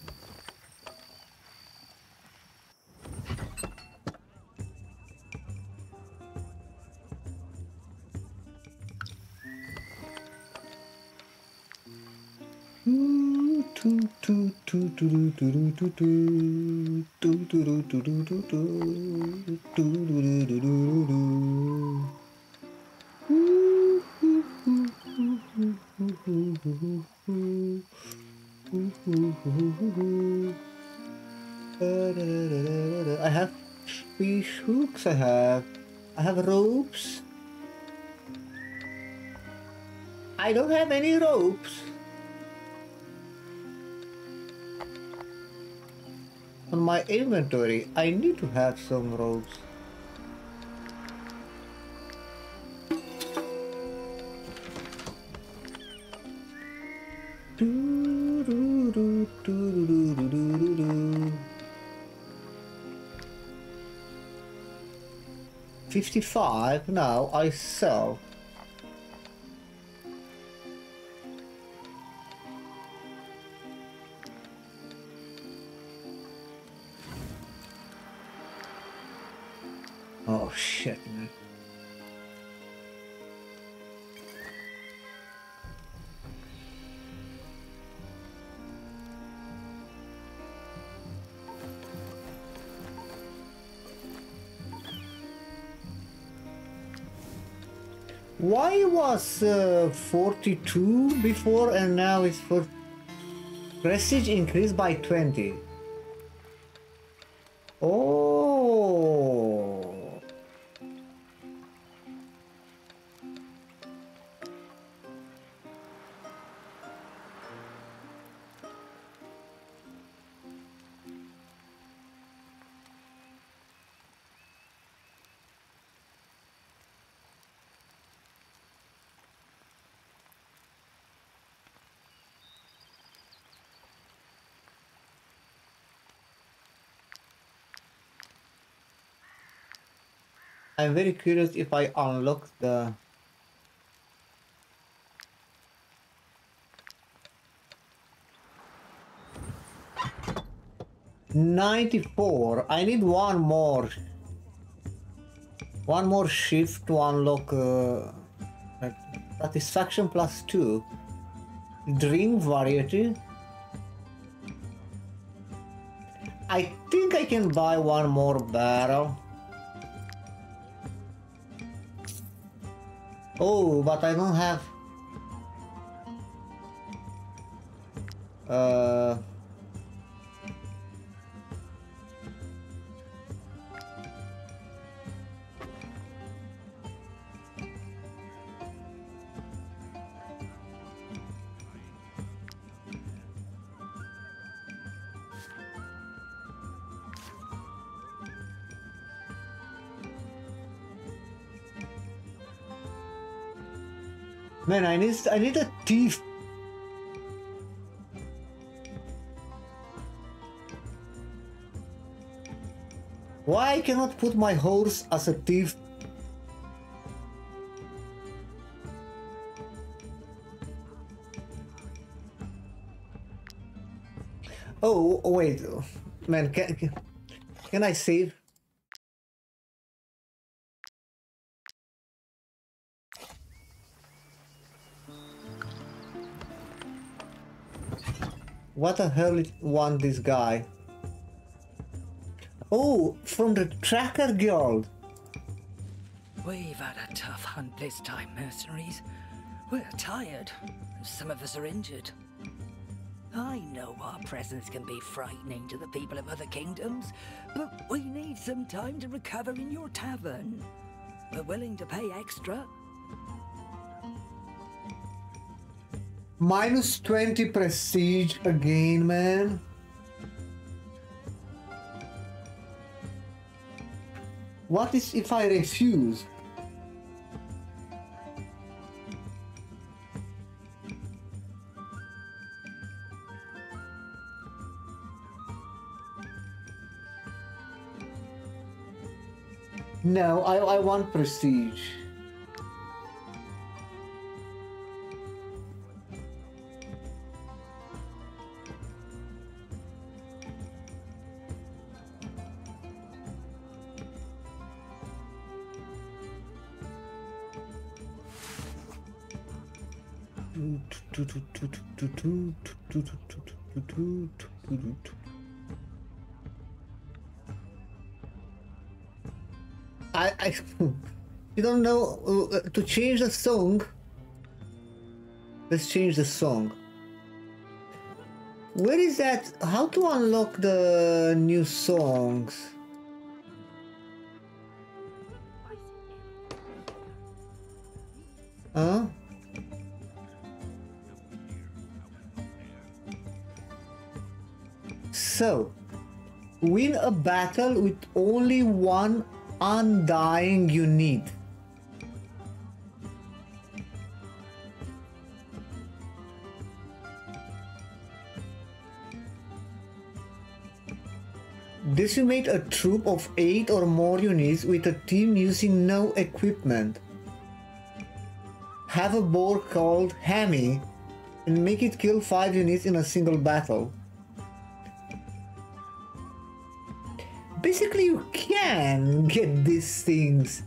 I have fish hooks, I have ropes. I don't have any ropes on my inventory. I need to have some ropes. $55 now I sell. Oh shit, man. Why was 42 before and now it's 40? Prestige increased by 20. Oh. I'm very curious if I unlock the... '94. I need one more shift to unlock satisfaction +2. Drink variety. I think I can buy one more barrel. Oh, but I don't have... Man, I need a thief. Why I cannot put my horse as a thief? Oh wait, man, can I save? What the hell want this guy? Oh, from the Tracker Guild. We've had a tough hunt this time, mercenaries. We're tired. Some of us are injured. I know our presence can be frightening to the people of other kingdoms, but we need some time to recover in your tavern. We're willing to pay extra. -20 prestige again, man. What is if I refuse? No, I want prestige. I you don't know to change the song. Let's change the song. Where is that? How to unlock the new songs? Huh? So, win a battle with only one undying you need. Decimate a troop of 8 or more units with a team using no equipment. Have a boar called Hammy and make it kill 5 units in a single battle. Basically, you can get these things.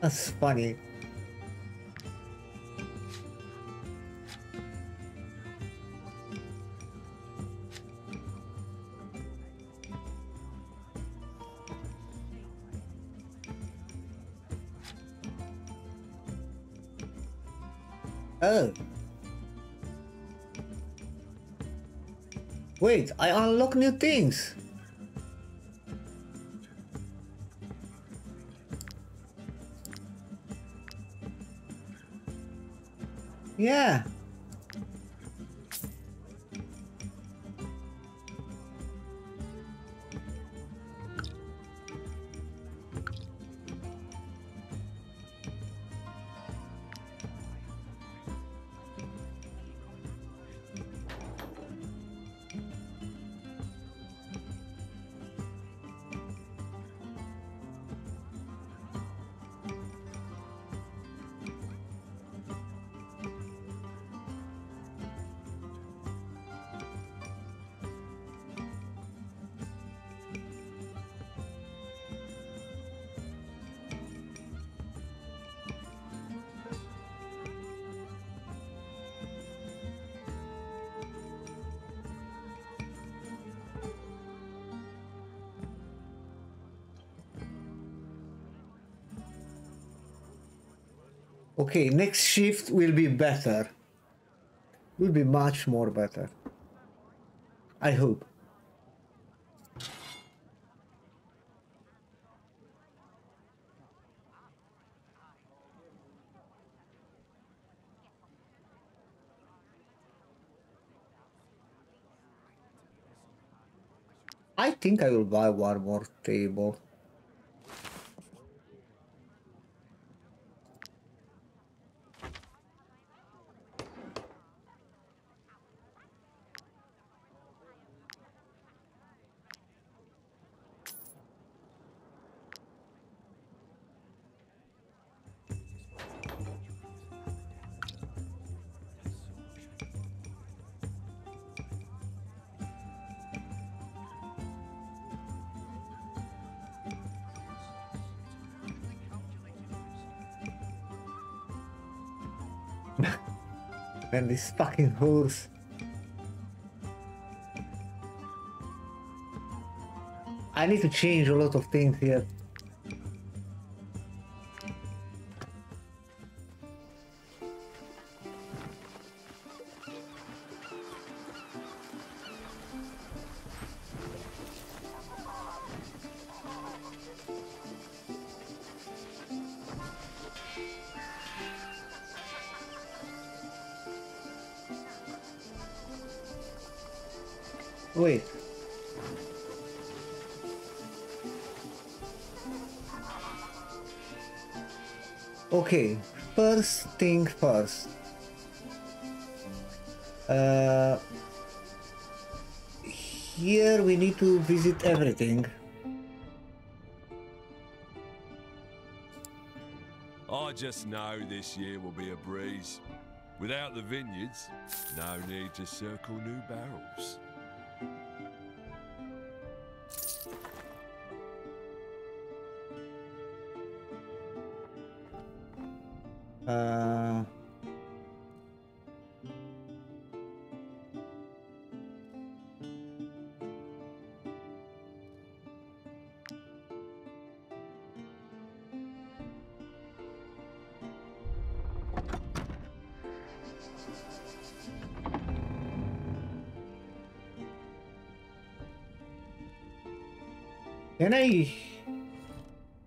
That's funny. Oh. Wait, I unlock new things. Yeah. Okay, next shift will be better. Will be much more better. I hope. I think I will buy one more table. And this fucking horse. I need to change a lot of things here. Wait. Okay, first thing first. Here we need to visit everything. I just know this year will be a breeze. Without the vineyards, no need to circle new barrels.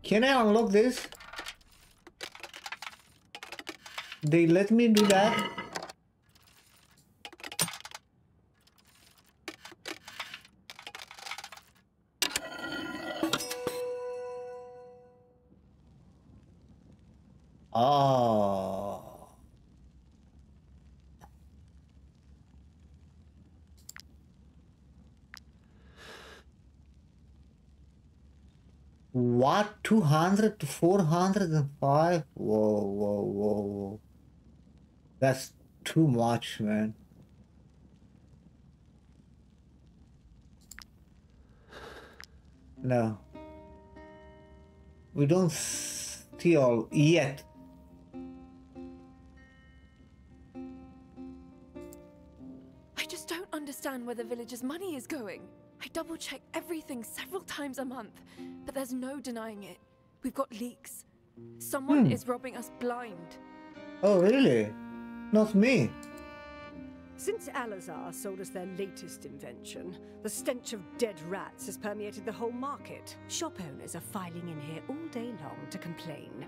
Can I unlock this? They let me do that. Oh. What? 200 to 405? Whoa, whoa, whoa, whoa. That's too much, man. No. We don't steal yet. I just don't understand where the village's money is going. I double-check everything several times a month, but there's no denying it. We've got leaks. Someone is robbing us blind. Oh, really? Not me. Since Alazar sold us their latest invention, the stench of dead rats has permeated the whole market. Shop owners are filing in here all day long to complain.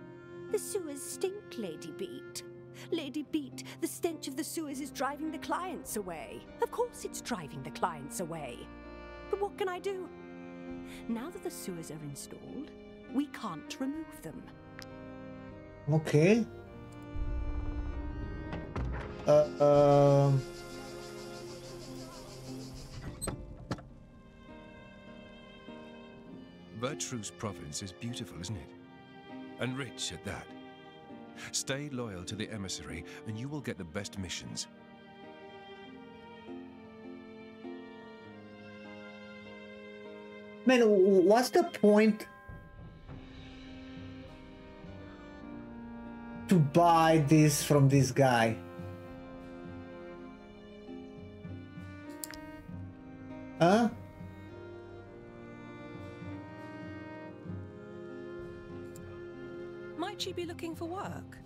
The sewers stink, Lady Beat. Lady Beat, the stench of the sewers is driving the clients away. Of course it's driving the clients away. But what can I do? Now that the sewers are installed, we can't remove them. Okay. Bertrus province is beautiful, isn't it? And rich at that. Stay loyal to the emissary, and you will get the best missions. Man, what's the point to buy this from this guy? Huh? Might she be looking for work?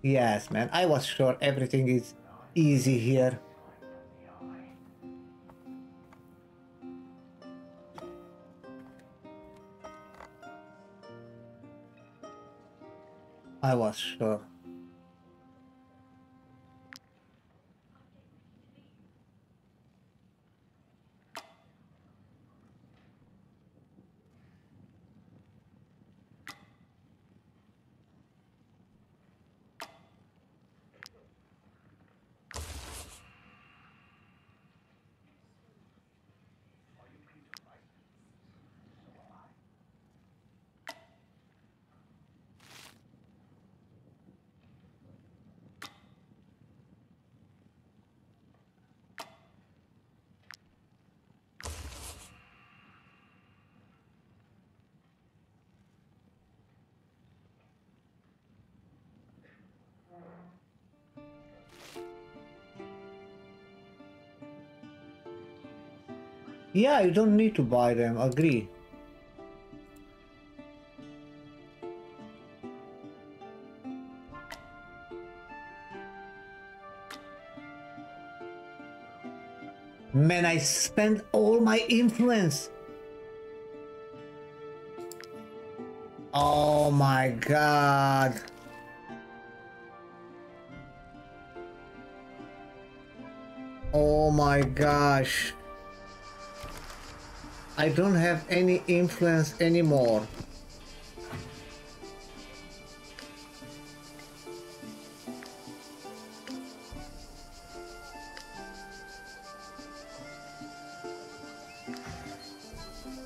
Yes, man. I was sure everything is easy here. I was sure. Yeah, you don't need to buy them, agree. Man, I spent all my influence. Oh my God. Oh my gosh. I don't have any influence anymore.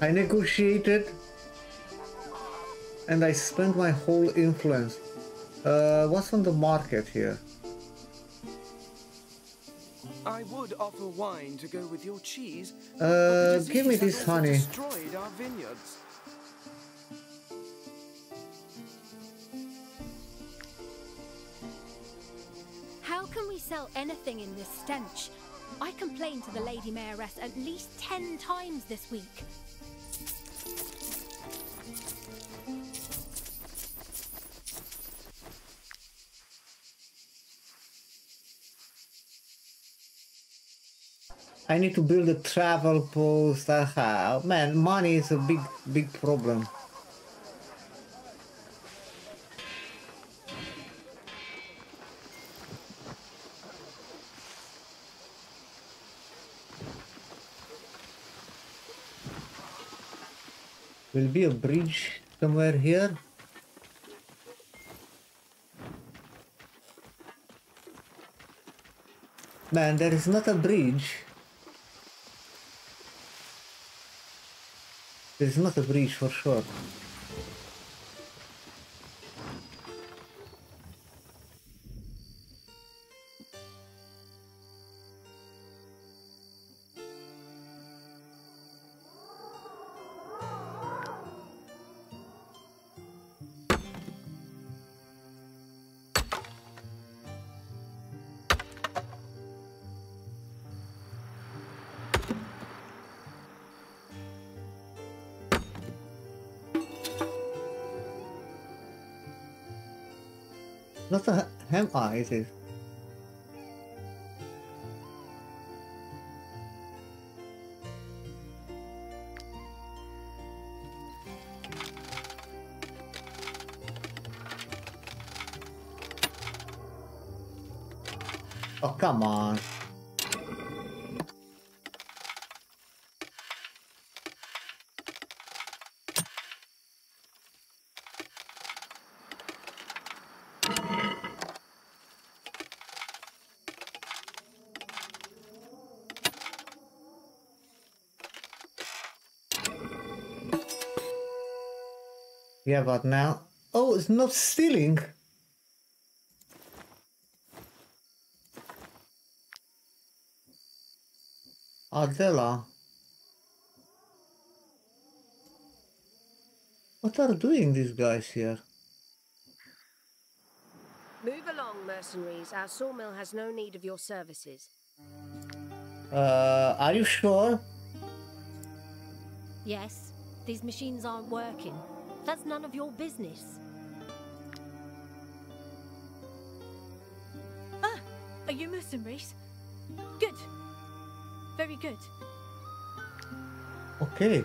I negotiated and I spent my whole influence. What's on the market here? I would offer wine to go with your cheese. Give me this honey. Destroyed our vineyards. How can we sell anything in this stench? I complained to the Lady Mayoress at least 10 times this week. I need to build a travel post. Aha. Man, money is a big problem. Will be a bridge somewhere here. Man, there is not a bridge. There's not a bridge for sure. have eyes is... Oh, come on. Yeah, but now... Oh, it's not stealing! Adela. What are doing these guys here? Move along, mercenaries. Our sawmill has no need of your services. Are you sure? Yes. These machines aren't working. That's none of your business. Ah! Are you mercenaries? Good. Very good. Okay.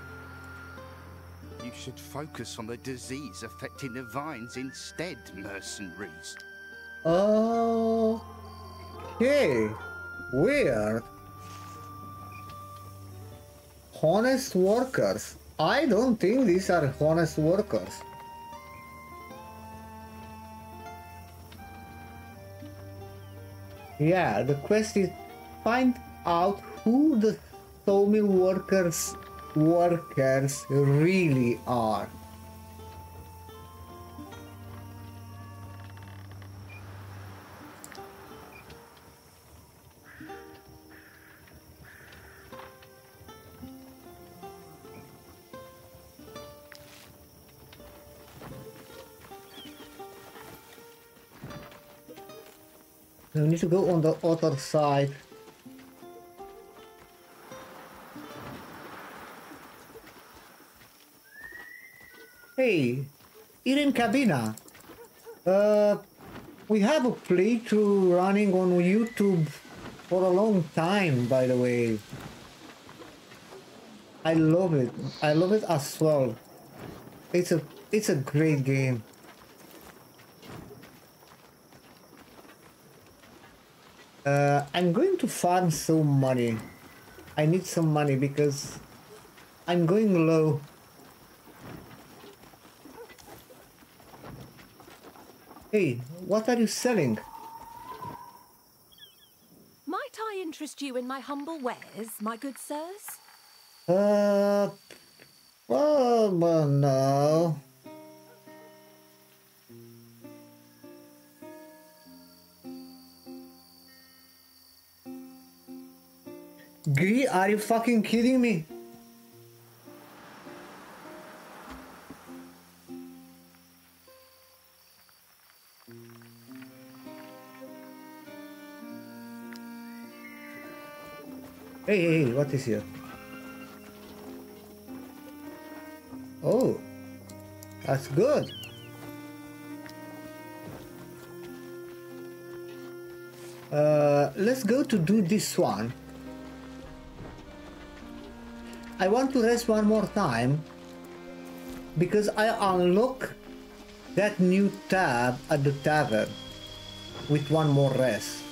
You should focus on the disease affecting the vines instead, mercenaries. Oh. Okay. Weird. Honest workers. I don't think these are honest workers. Yeah, the quest is find out who the sawmill workers really are. We need to go on the other side. Hey, Irin Cabina. We have a plea to running on YouTube for a long time, by the way. I love it. I love it as well. It's a great game. I'm going to farm some money. I need some money because I'm going low. Hey, what are you selling? Might I interest you in my humble wares, my good sirs? Well, no. Gree, are you fucking kidding me? Hey, what is here? Oh, that's good. Let's go to do this one. I want to rest one more time because I unlock that new tab at the tavern with one more rest.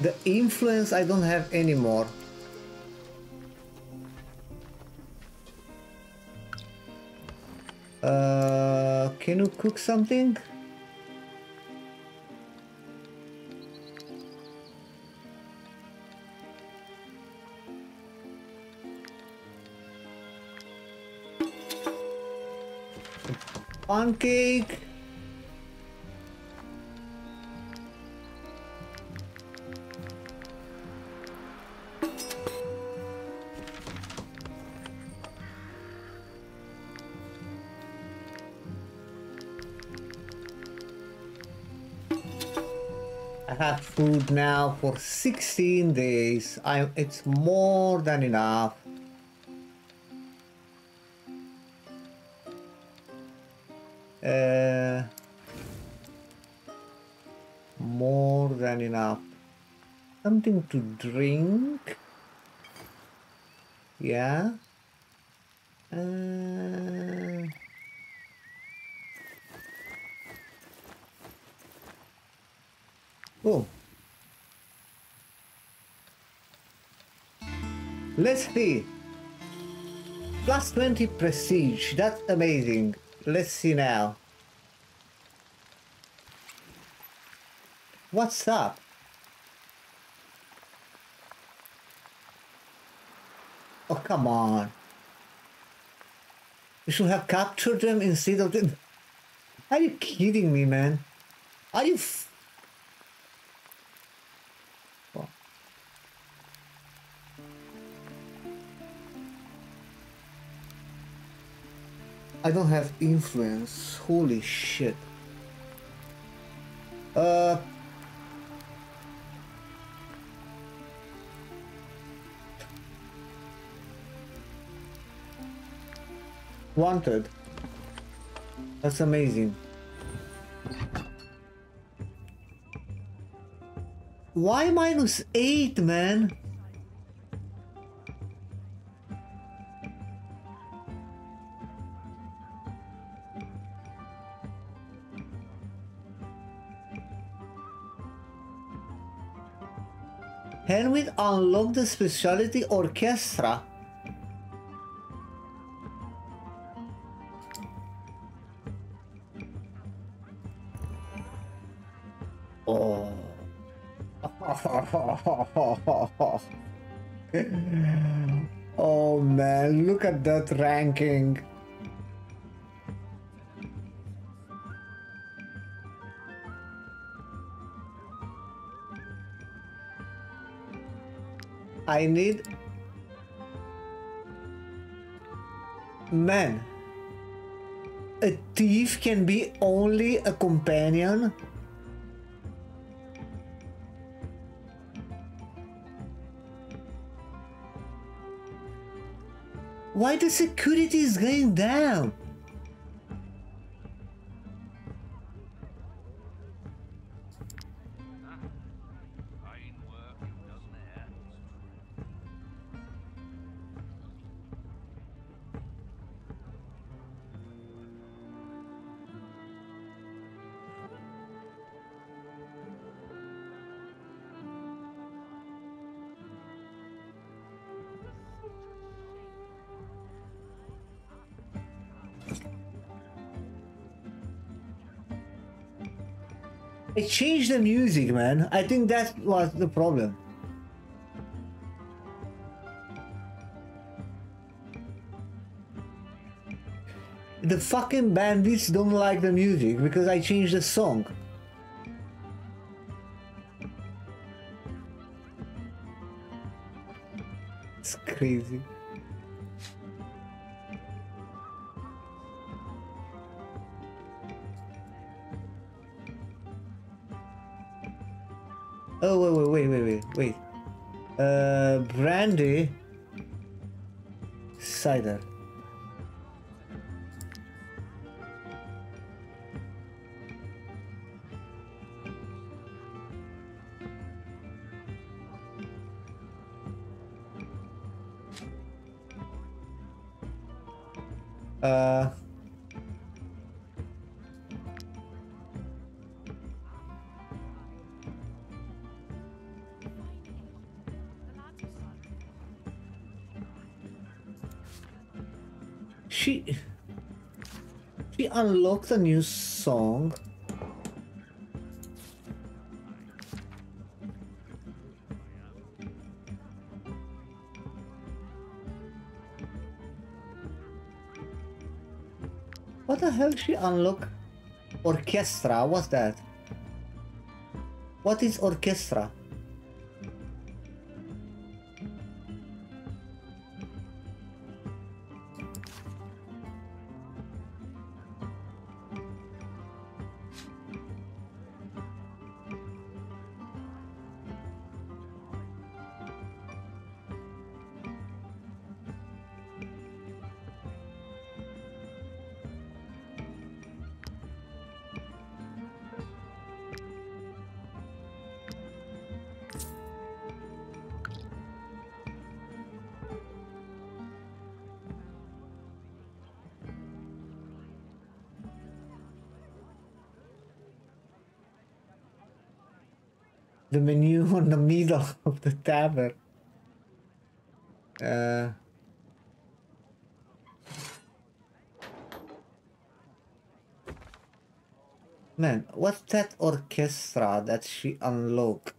The influence I don't have anymore. Can you cook something? Pancake. I have food now for 16 days. It's more than enough. More than enough. Something to drink. Yeah. Oh. Let's see. Plus 20 prestige. That's amazing. Let's see now. What's up? Oh, come on. You should have captured them instead of them. Are you kidding me, man? Are you oh. I don't have influence. Holy shit. Wanted. That's amazing. Why -8, man? Can we unlock the specialty orchestra? Oh man, look at that ranking. I need... Man, a thief can be only a companion? Why the security is going down? It changed the music, man. I think that was the problem. The fucking bandits don't like the music because I changed the song. It's crazy. Oh, wait. Brandy. Cider. She unlocked a new song. What the hell? She unlocked orchestra. What's that? What is orchestra? the menu on the middle of the tavern. Man, what's that orchestra that she unlocked?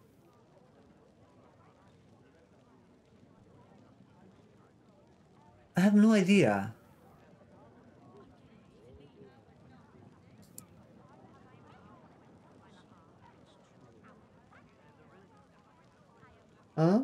I have no idea. Huh?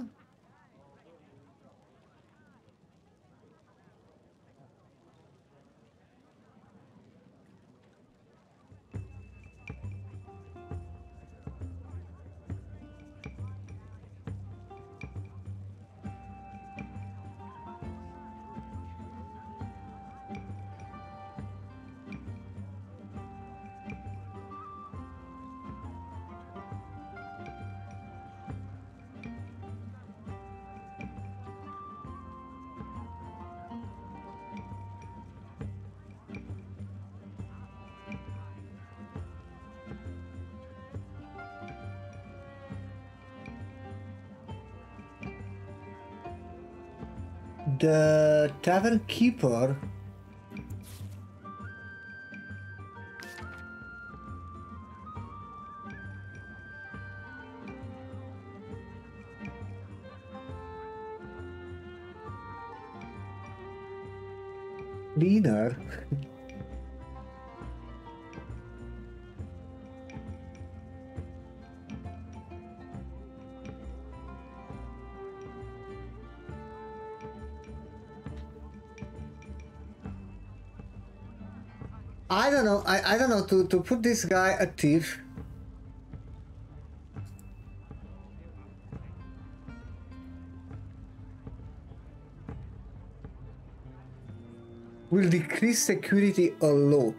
The tavern keeper. Cleaner. I don't know, I don't know, to put this guy a thief. Will decrease security a lot.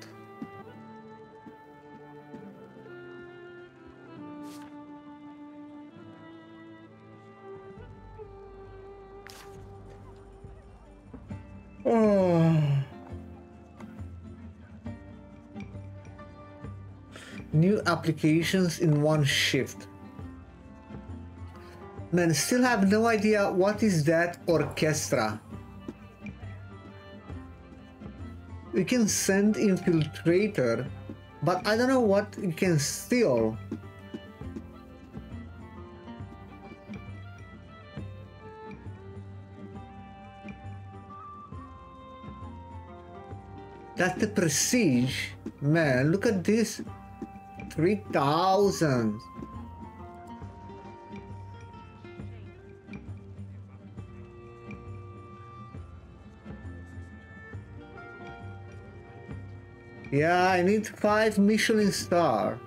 Applications in one shift. Man, still have no idea what is that orchestra. We can send infiltrator, but I don't know what we can steal. That's the prestige. Man, look at this. 3,000. Yeah, I need 5 Michelin star.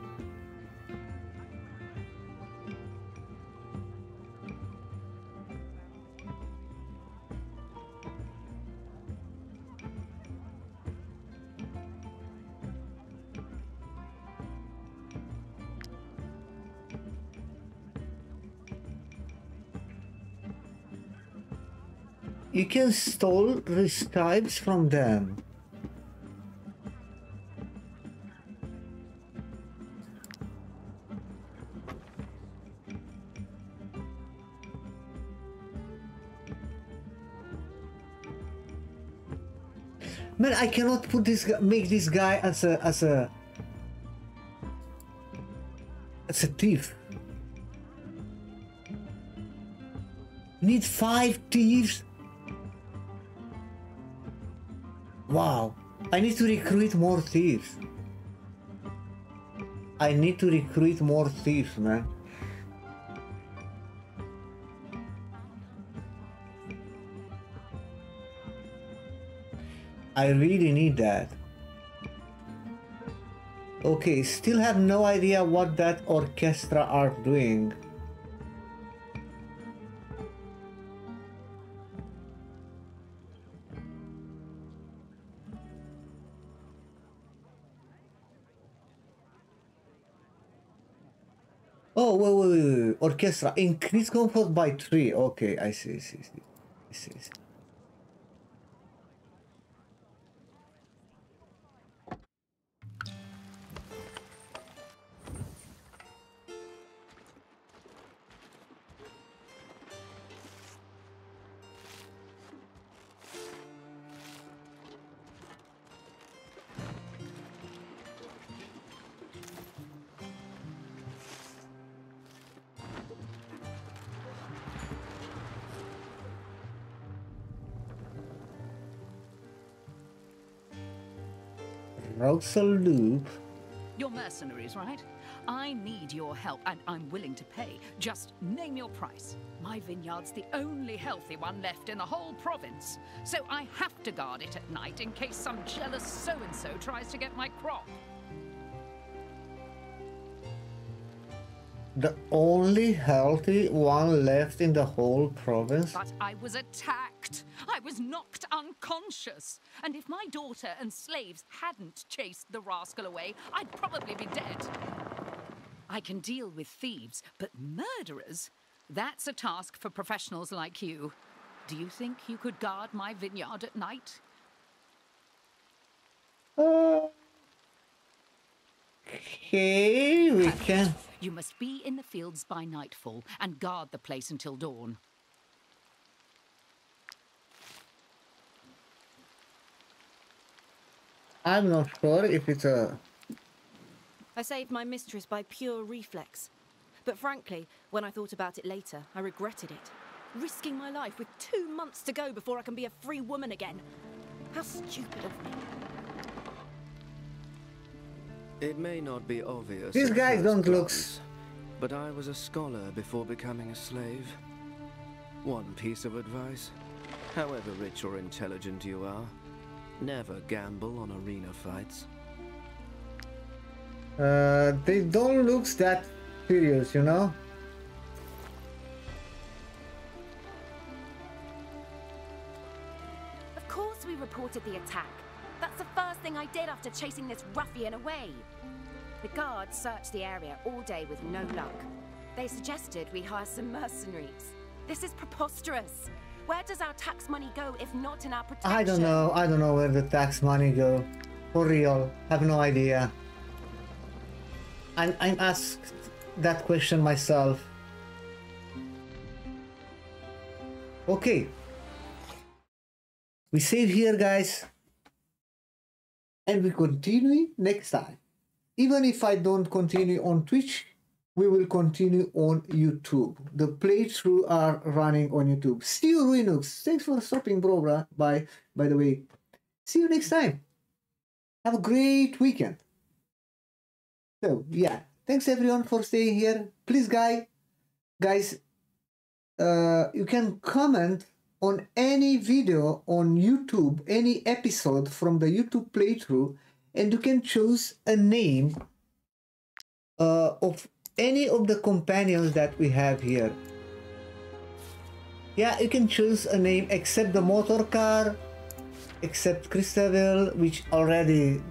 You can steal recipes from them. Man, I cannot put this guy, make this guy as a thief. Need 5 thieves. Wow, I need to recruit more thieves. I need to recruit more thieves, man. I really need that. Okay, still have no idea what that orchestra are doing. Oh, wait. Orchestra. Increase comfort by 3. Okay, I see, I see. Rogue's a loop. You're mercenaries, right? I need your help, and I'm willing to pay. Just name your price. My vineyard's the only healthy one left in the whole province, so I have to guard it at night in case some jealous so-and-so tries to get my crop. The only healthy one left in the whole province? But I was attacked. I was knocked unconscious. And if my daughter and slaves hadn't chased the rascal away, I'd probably be dead. I can deal with thieves, but murderers? That's a task for professionals like you. Do you think you could guard my vineyard at night? Okay, we can... You must be in the fields by nightfall and guard the place until dawn. I'm not sure if it's a... I saved my mistress by pure reflex. But frankly, when I thought about it later, I regretted it. Risking my life with 2 months to go before I can be a free woman again. How stupid of me. It may not be obvious. These guys don't look. But I was a scholar before becoming a slave. One piece of advice, however rich or intelligent you are, never gamble on arena fights. They don't look that serious, you know? Of course we reported the attack. That's the first thing I did after chasing this ruffian away. The guards searched the area all day with no luck. They suggested we hire some mercenaries. This is preposterous. Where does our tax money go if not in our protection? I don't know where the tax money go. For real, I have no idea. I'm asked that question myself. Okay. We save here, guys. And we continue next time. Even if I don't continue on Twitch, we will continue on YouTube. The playthrough are running on YouTube. See you, Ruinux. Thanks for stopping, bro. Bye, by the way. See you next time. Have a great weekend. So, yeah. Thanks, everyone, for staying here. Please, guys, you can comment on any video on YouTube, any episode from the YouTube playthrough, and you can choose a name of any of the companions that we have here. Yeah, you can choose a name except the motor car, except Christabel, which already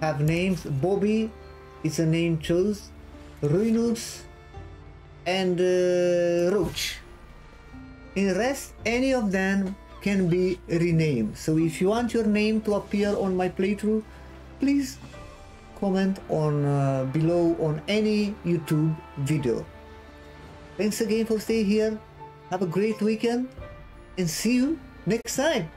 have names. Bobby, it's a name chose. Ruinux and Roach. In rest, any of them can be renamed. So if you want your name to appear on my playthrough, please comment on below on any YouTube video. Thanks again for staying here. Have a great weekend and see you next time.